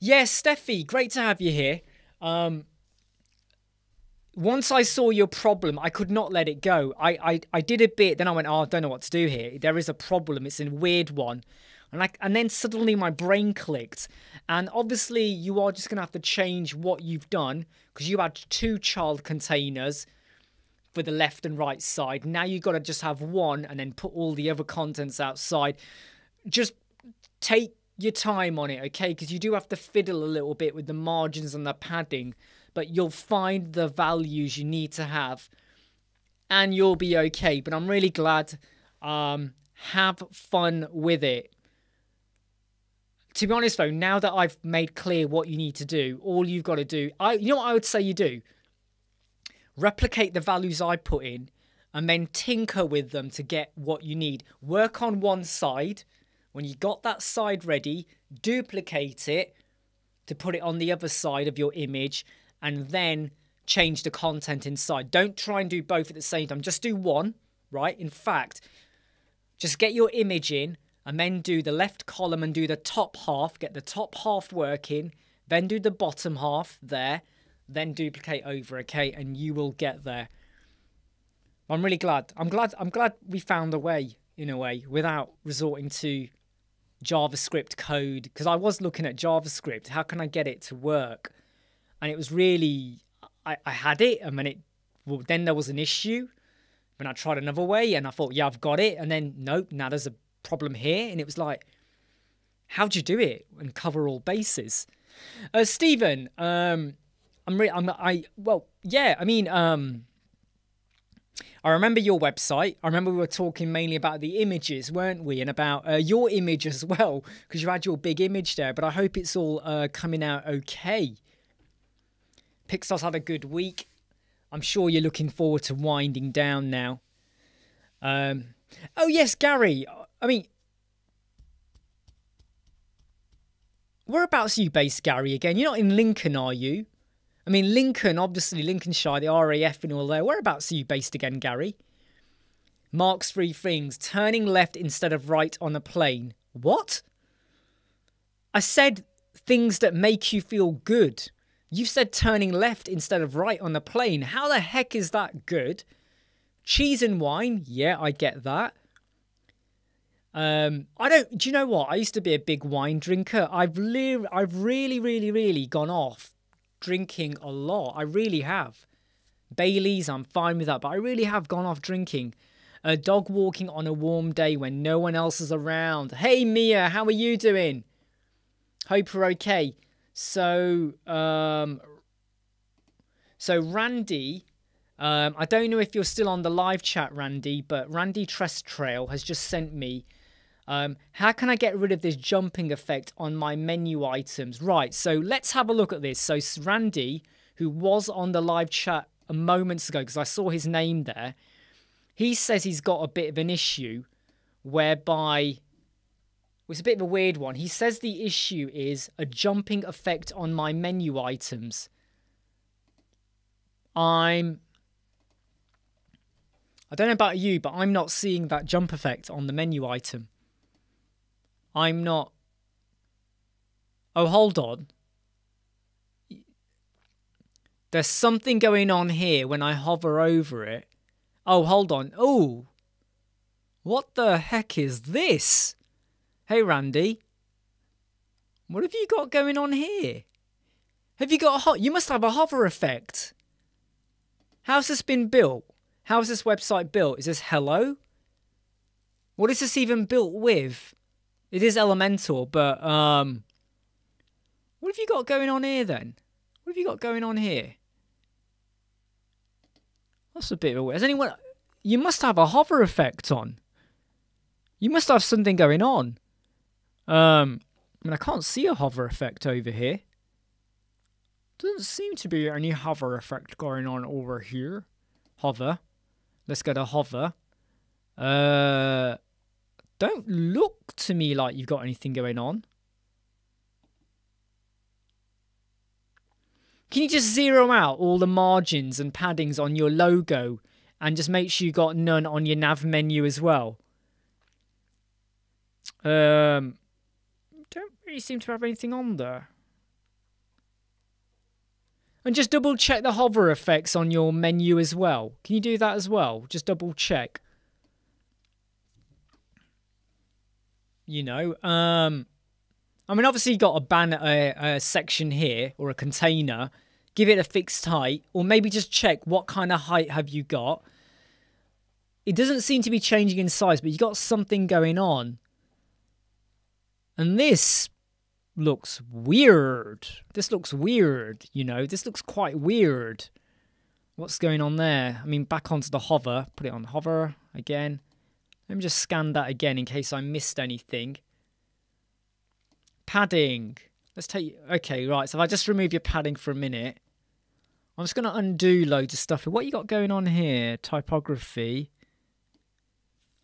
Yes, Steffi, great to have you here. Once I saw your problem, I could not let it go. I did a bit, then I went, oh, I don't know what to do here. There is a problem. It's a weird one. And then suddenly my brain clicked. And obviously you are just going to have to change what you've done, because you had 2 child containers for the left and right side. Now you've got to just have one and then put all the other contents outside. Just take your time on it, okay? Because you do have to fiddle a little bit with the margins and the padding. But you'll find the values you need to have and you'll be okay. But I'm really glad. Have fun with it. To be honest though, now that I've made clear what you need to do, all you've got to do, you know what I would say you do? Replicate the values I put in and then tinker with them to get what you need. Work on one side. When you got that side ready, duplicate it to put it on the other side of your image, and then change the content inside. Don't try and do both at the same time. Just do one, right? In fact, just get your image in and then do the left column and do the top half. Get the top half working. Then do the bottom half there. Then duplicate over, okay? And you will get there. I'm really glad. I'm glad we found a way, in a way, without resorting to JavaScript code. Because I was looking at JavaScript. How can I get it to work? And it was really, I had it, and then then there was an issue. Then I tried another way, and I thought, yeah, I've got it. And then, nope, now there's a problem here. And it was like, how'd you do it and cover all bases? Stephen, I'm really, well, yeah, I mean, I remember your website. I remember we were talking mainly about the images, weren't we? And about your image as well, because you had your big image there. But I hope it's all coming out okay. Pixar's had a good week. I'm sure you're looking forward to winding down now. Oh, yes, Gary. I mean, whereabouts are you based, Gary, again? You're not in Lincoln, are you? I mean, Lincoln, obviously, Lincolnshire, the RAF and all there. Whereabouts are you based again, Gary? Mark's three things. Turning left instead of right on a plane. What? I said things that make you feel good. You said turning left instead of right on a plane. How the heck is that good? Cheese and wine. Yeah, I get that. I don't... Do you know what? I used to be a big wine drinker. I've really gone off drinking a lot. I really have. Baileys, I'm fine with that, but I really have gone off drinking. A dog walking on a warm day when no one else is around. Hey, Mia, how are you doing? Hope you're okay. So, Randy, I don't know if you're still on the live chat, Randy, but Randy Trestrail has just sent me, how can I get rid of this jumping effect on my menu items? Right, so let's have a look at this. So Randy, who was on the live chat a moment ago, because I saw his name there, he says he's got a bit of an issue whereby... It's a bit of a weird one. He says the issue is a jumping effect on my menu items. I don't know about you, but I'm not seeing that jump effect on the menu item. I'm not... Oh, hold on. There's something going on here when I hover over it. Oh, hold on. Oh! What the heck is this? Hey, Randy, what have you got going on here? Have you got a you must have a hover effect. How's this been built? How's this website built? Is this Hello? What is this even built with? It is Elemental, but what have you got going on here then? What have you got going on here? That's a bit of a weird. Has anyone, you must have a hover effect on. You must have something going on. I mean, I can't see a hover effect over here. Doesn't seem to be any hover effect going on over here. Hover. Let's go to hover. Don't look to me like you've got anything going on. Can you just zero out all the margins and paddings on your logo and just make sure you got none on your nav menu as well? Don't really seem to have anything on there. And just double check the hover effects on your menu as well. Can you do that as well? Just double check. You know, I mean, obviously you've got a banner, a section here or a container. Give it a fixed height, or maybe just check what kind of height have you got. It doesn't seem to be changing in size, but you've got something going on. And this looks weird. This looks weird, you know. This looks quite weird. What's going on there? I mean, back onto the hover. Put it on hover again. Let me just scan that again in case I missed anything. Padding. Let's take... Okay, right. So if I just remove your padding for a minute. I'm just going to undo loads of stuff. What you got going on here? Typography.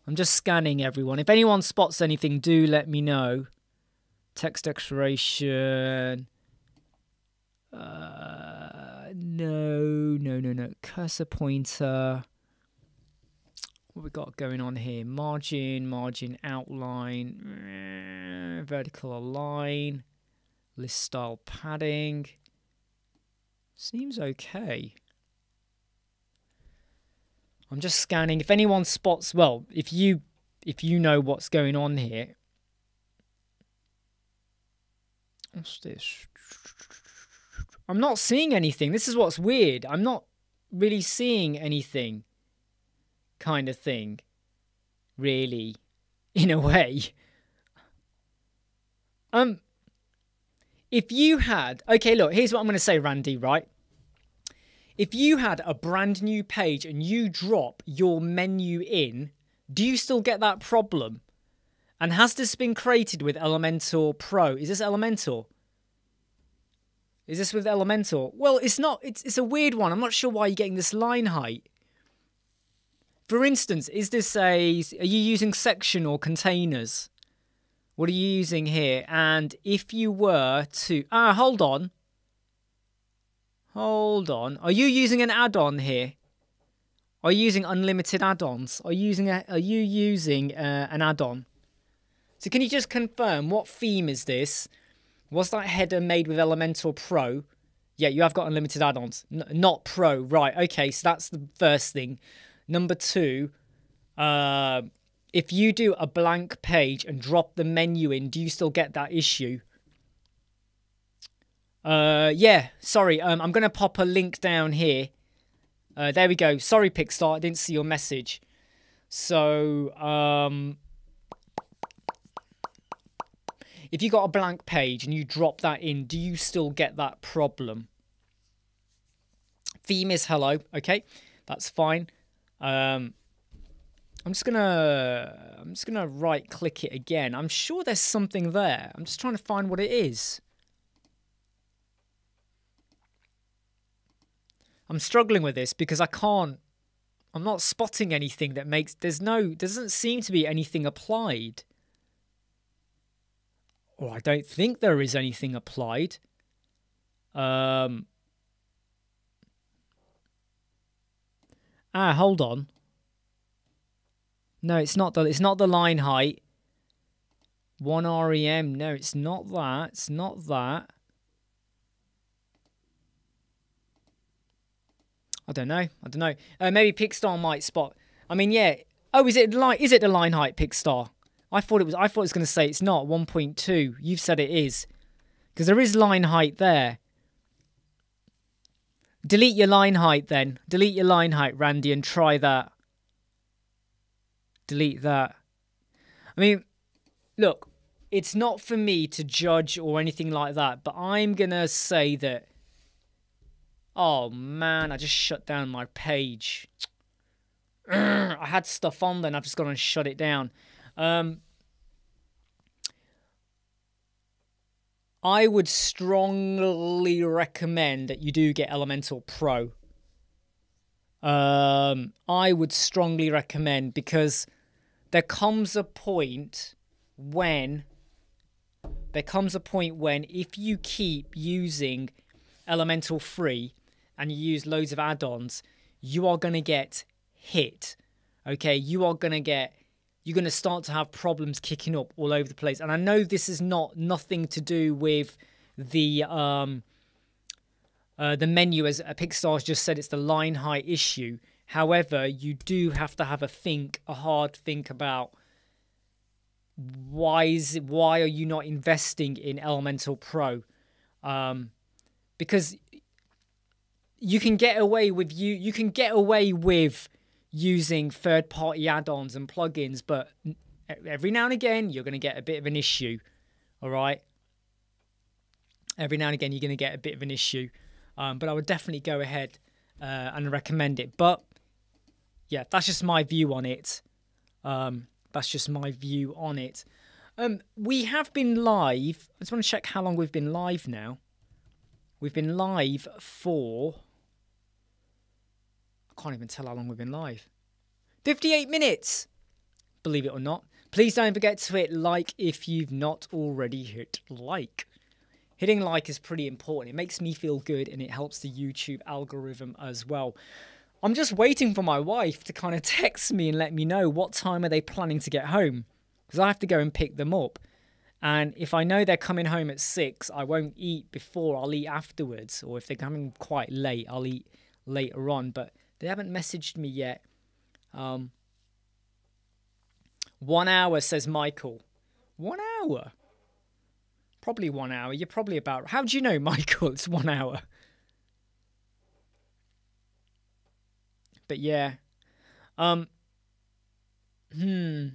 I'm just scanning everyone. If anyone spots anything, do let me know. Text exploration. No. Cursor pointer. What we got going on here? Margin, margin, outline, vertical align, list style padding. Seems okay. I'm just scanning. If anyone spots, well, if you know what's going on here. What's this? I'm not seeing anything. This is what's weird. I'm not really seeing anything kind of thing, really, in a way. If you had... Okay, look, here's what I'm going to say, Randy, right? If you had a brand new page and you drop your menu in, do you still get that problem? And has this been created with Elementor Pro? Is this Elementor? Is this with Elementor? Well, it's not. It's a weird one. I'm not sure why you're getting this line height. For instance, is this are you using section or containers? What are you using here? And if you were to... Ah, hold on. Hold on. Are you using an add-on here? Are you using unlimited add-ons? Are you using, an add-on? So can you just confirm what theme is this? Was that header made with Elementor Pro? Yeah, you have got unlimited add-ons. Not Pro. Right, okay. So that's the first thing. Number two... if you do a blank page and drop the menu in, do you still get that issue? Yeah, sorry. I'm going to pop a link down here. There we go. Sorry, Pixar, I didn't see your message. So, if you got a blank page and you drop that in, do you still get that problem? Theme is hello. Okay, that's fine. I'm just gonna right click it again. I'm sure there's something there. I'm just trying to find what it is. I'm struggling with this because I can't, I'm not spotting anything that makes, there doesn't seem to be anything applied. Or I don't think there is anything applied. Hold on. No, it's not the line height. 1 rem. No, it's not that. It's not that. I don't know. Maybe Pixar might spot. I mean, yeah. Oh, is it the line height, Pixar? I thought it was going to say it's not 1.2. You've said it is, because there is line height there. Delete your line height then. Delete your line height, Randy, and try that. Delete that. I mean, look, it's not for me to judge or anything like that, but I'm gonna say that, oh man, I just shut down my page. I had stuff on then, I've just gone and shut it down. I would strongly recommend that you do get Elementor Pro. I would strongly recommend, because there comes a point when if you keep using Elemental free and you use loads of add-ons, you are going to get hit. Okay, you're going to start to have problems kicking up all over the place. And I know this is nothing to do with the menu, as Pixar's just said, it's the line height issue. However, you do have to have a hard think about why are you not investing in Elementor Pro? Because you can get away with using third-party add-ons and plugins, but every now and again you're going to get a bit of an issue. All right, every now and again you're going to get a bit of an issue. But I would definitely go ahead and recommend it. But yeah, that's just my view on it. We have been live. I just want to check how long we've been live now. We've been live for... I can't even tell how long we've been live. 58 minutes, believe it or not. Please don't forget to hit like if you've not already hit like. Hitting like is pretty important. It makes me feel good and it helps the YouTube algorithm as well. I'm just waiting for my wife to kind of text me and let me know what time are they planning to get home, because I have to go and pick them up. And if I know they're coming home at 6, I won't eat before, I'll eat afterwards. Or if they're coming quite late, I'll eat later on. But they haven't messaged me yet. 1 hour, says Michael. 1 hour? Probably 1 hour. You're probably about... How do you know, Michael? It's 1 hour. But yeah. And you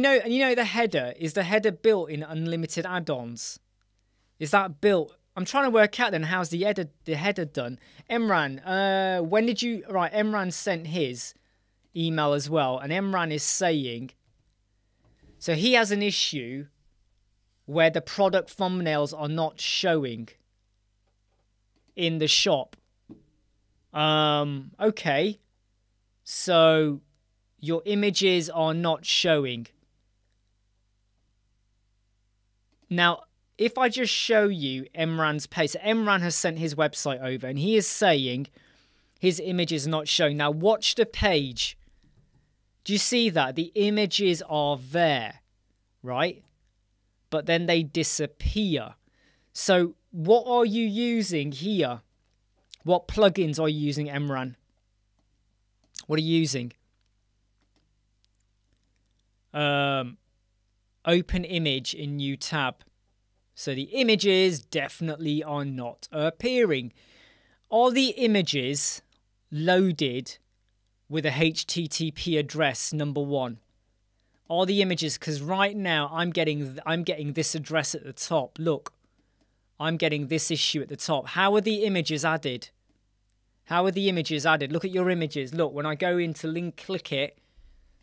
know the header. Is the header built in unlimited add-ons? Is that built... I'm trying to work out then how's the header done. Emran, when did you... Right, Emran sent his email as well. And Emran is saying... So he has an issue where the product thumbnails are not showing in the shop. Okay. So your images are not showing. Now, if I just show you Emran's page, so Emran has sent his website over and he is saying his image is not showing. Now, watch the page. Do you see that? The images are there, right? But then they disappear. So what are you using here? What plugins are you using, Emran? What are you using? Open image in new tab. So the images definitely are not appearing. Are the images loaded with a HTTP address, number one? Are the images, because right now I'm getting this address at the top. Look, I'm getting this issue at the top. How are the images added? How are the images added? Look at your images. Look, when I go into link, click it,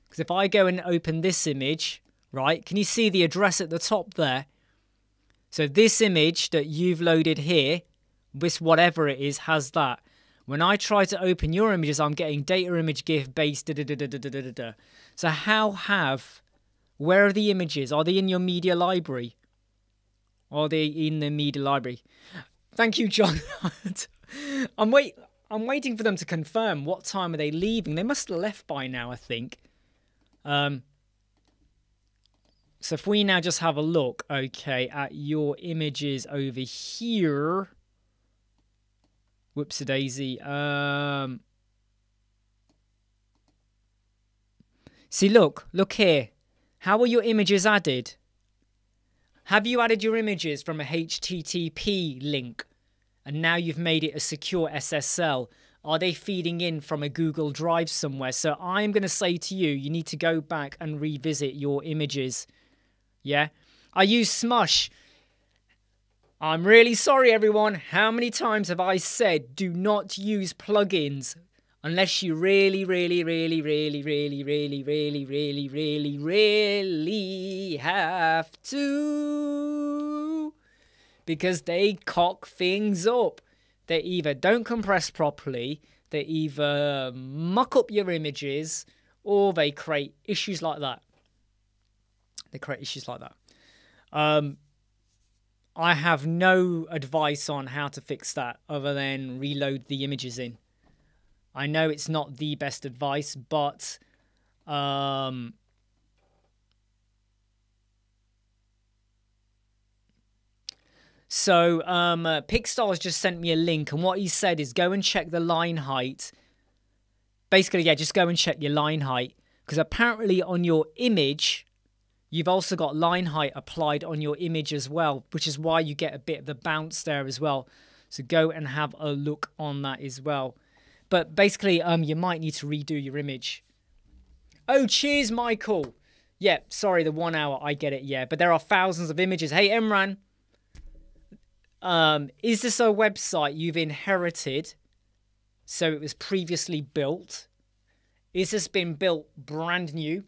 because if I go and open this image, right, can you see the address at the top there? So this image that you've loaded here, this whatever it is, has that. When I try to open your images, I'm getting data image GIF base da-da-da-da-da-da-da-da. So where are the images? Are they in your media library? Are they in the media library? Thank you, John. I'm waiting for them to confirm what time are they leaving. They must have left by now, I think. So if we now just have a look, okay, at your images over here. Whoops-a-daisy. See, look here. How are your images added? Have you added your images from a HTTP link? And now you've made it a secure SSL. Are they feeding in from a Google Drive somewhere? So I'm going to say to you, you need to go back and revisit your images. Yeah? I use Smush. I'm really sorry, everyone. How many times have I said do not use plugins unless you really, really, really, really, really, really, really, really, really, really have to? Because they cock things up. They either don't compress properly, they either muck up your images, or they create issues like that. They create issues like that. I have no advice on how to fix that other than reload the images in. I know it's not the best advice, but Pixstar's just sent me a link, and what he said is go and check the line height. Basically, yeah, just go and check your line height, because apparently on your image, you've also got line height applied on your image as well, which is why you get a bit of the bounce there as well. So go and have a look on that as well. But basically, you might need to redo your image. Oh, cheers, Michael. Yeah, sorry, the 1 hour, I get it, yeah. But there are thousands of images. Hey, Emran, is this a website you've inherited? So it was previously built. Is this been built brand new,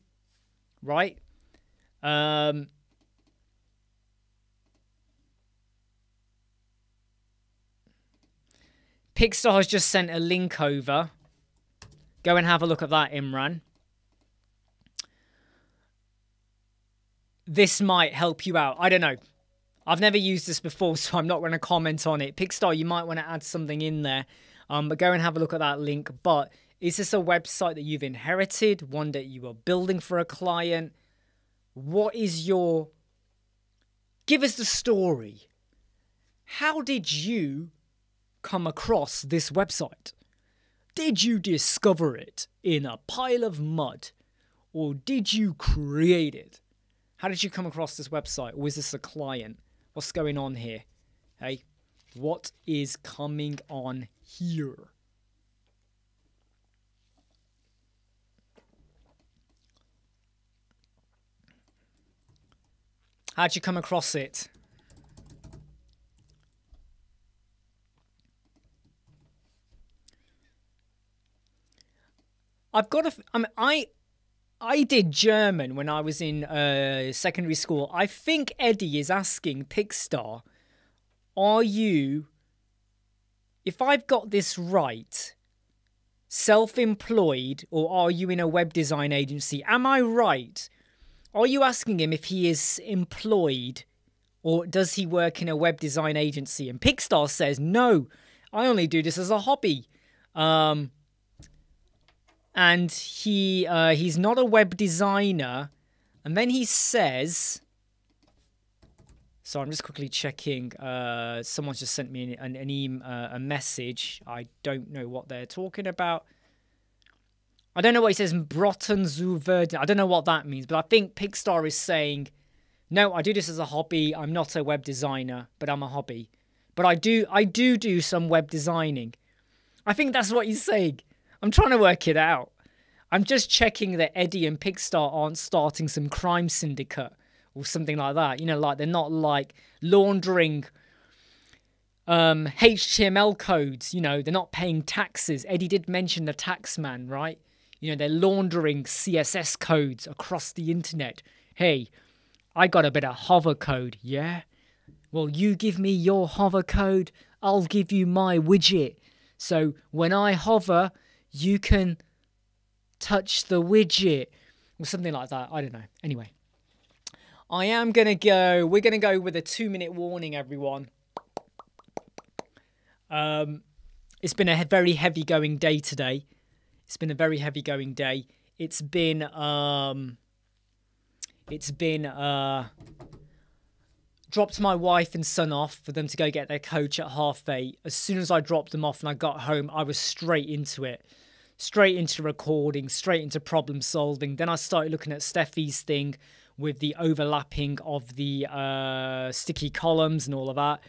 right? Pixstar has just sent a link over. Go and have a look at that, Emran. This might help you out. I don't know. I've never used this before, so I'm not going to comment on it. Pixstar, you might want to add something in there. But go and have a look at that link. But is this a website that you've inherited? One that you are building for a client? What is your... Give us the story. How did you come across this website? Did you discover it in a pile of mud? Or did you create it? How did you come across this website? Or is this a client? What's going on here? Hey, what is coming on here? How'd you come across it? I've got a, I did German when I was in secondary school. I think Eddie is asking Pixar, are you, if I've got this right, self-employed, or are you in a web design agency? Am I right? Are you asking him if he is employed or does he work in a web design agency? And Pixar says, no, I only do this as a hobby. And he's not a web designer. And then he says, so I'm just quickly checking. Someone's just sent me a message. I don't know what they're talking about. I don't know what he says. Brotten zu Verden. I don't know what that means, but I think Pixar is saying, no, I do this as a hobby. I'm not a web designer, but I'm a hobby. But I do some web designing. I think that's what he's saying. I'm trying to work it out. I'm just checking that Eddie and Pixar aren't starting some crime syndicate or something like that. You know, like they're not like laundering HTML codes. You know, they're not paying taxes. Eddie did mention the tax man, right? You know, they're laundering CSS codes across the internet. Hey, I got a bit of hover code, yeah? Well, you give me your hover code, I'll give you my widget. So when I hover, you can touch the widget or something like that. I don't know. Anyway, I am going to go. We're going to go with a 2-minute warning, everyone. It's been a very heavy going day today. It's been a very heavy going day. Dropped my wife and son off for them to go get their coach at 8:30. As soon as I dropped them off and I got home, I was straight into it. Straight into recording, straight into problem solving. Then I started looking at Steffi's thing with the overlapping of the sticky columns and all of that.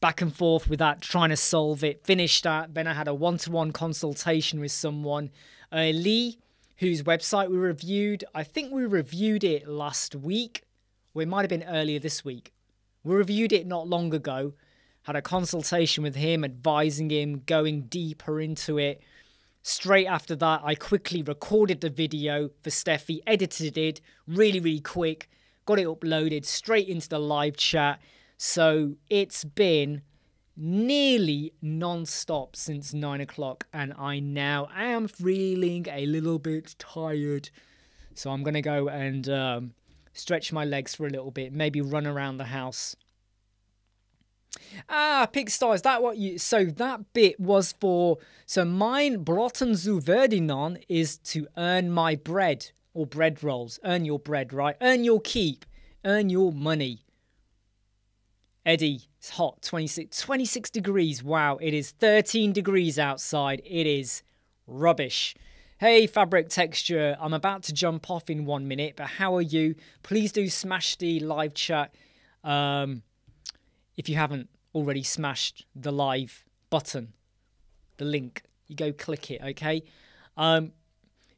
Back and forth with that, trying to solve it. Finished that. Then I had a one-to-one consultation with someone. Lee, whose website we reviewed. I think we reviewed it last week. Well, it might have been earlier this week. We reviewed it not long ago. Had a consultation with him, advising him, going deeper into it. Straight after that, I quickly recorded the video for Steffi, edited it really, really quick. Got it uploaded straight into the live chat. So it's been nearly non-stop since 9 o'clock. And I now am feeling a little bit tired. So I'm going to go and stretch my legs for a little bit, maybe run around the house. Ah, Pixar, is that what you... So that bit was for... So mein Broten zu verdienen is to earn my bread or bread rolls. Earn your bread, right? Earn your keep. Earn your money. Eddie, it's hot. 26 degrees. Wow, it is 13 degrees outside. It is rubbish. Hey, Fabric Texture, I'm about to jump off in 1 minute, but how are you? Please do smash the live chat if you haven't already smashed the live button, the link. You go click it, okay?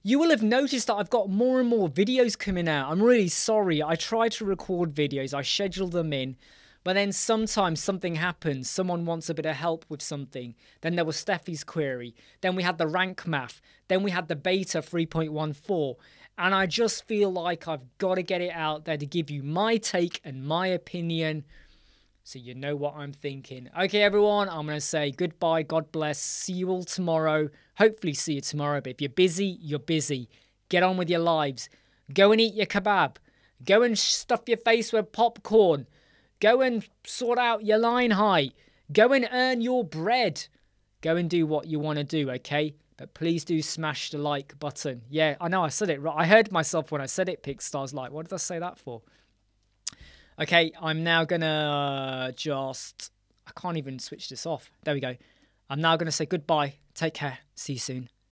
You will have noticed that I've got more and more videos coming out. I'm really sorry. I try to record videos. I schedule them in. But then sometimes something happens. Someone wants a bit of help with something. Then there was Steffi's query. Then we had the rank math. Then we had the beta 3.14. And I just feel like I've got to get it out there to give you my take and my opinion. So you know what I'm thinking. Okay, everyone, I'm going to say goodbye. God bless. See you all tomorrow. Hopefully see you tomorrow. But if you're busy, you're busy. Get on with your lives. Go and eat your kebab. Go and stuff your face with popcorn. Go and sort out your line height. Go and earn your bread. Go and do what you want to do, okay? But please do smash the like button. Yeah, I know I said it right. I heard myself when I said it, Pixar's like, what did I say that for? Okay, I'm now going to I can't even switch this off. There we go. I'm now going to say goodbye. Take care. See you soon.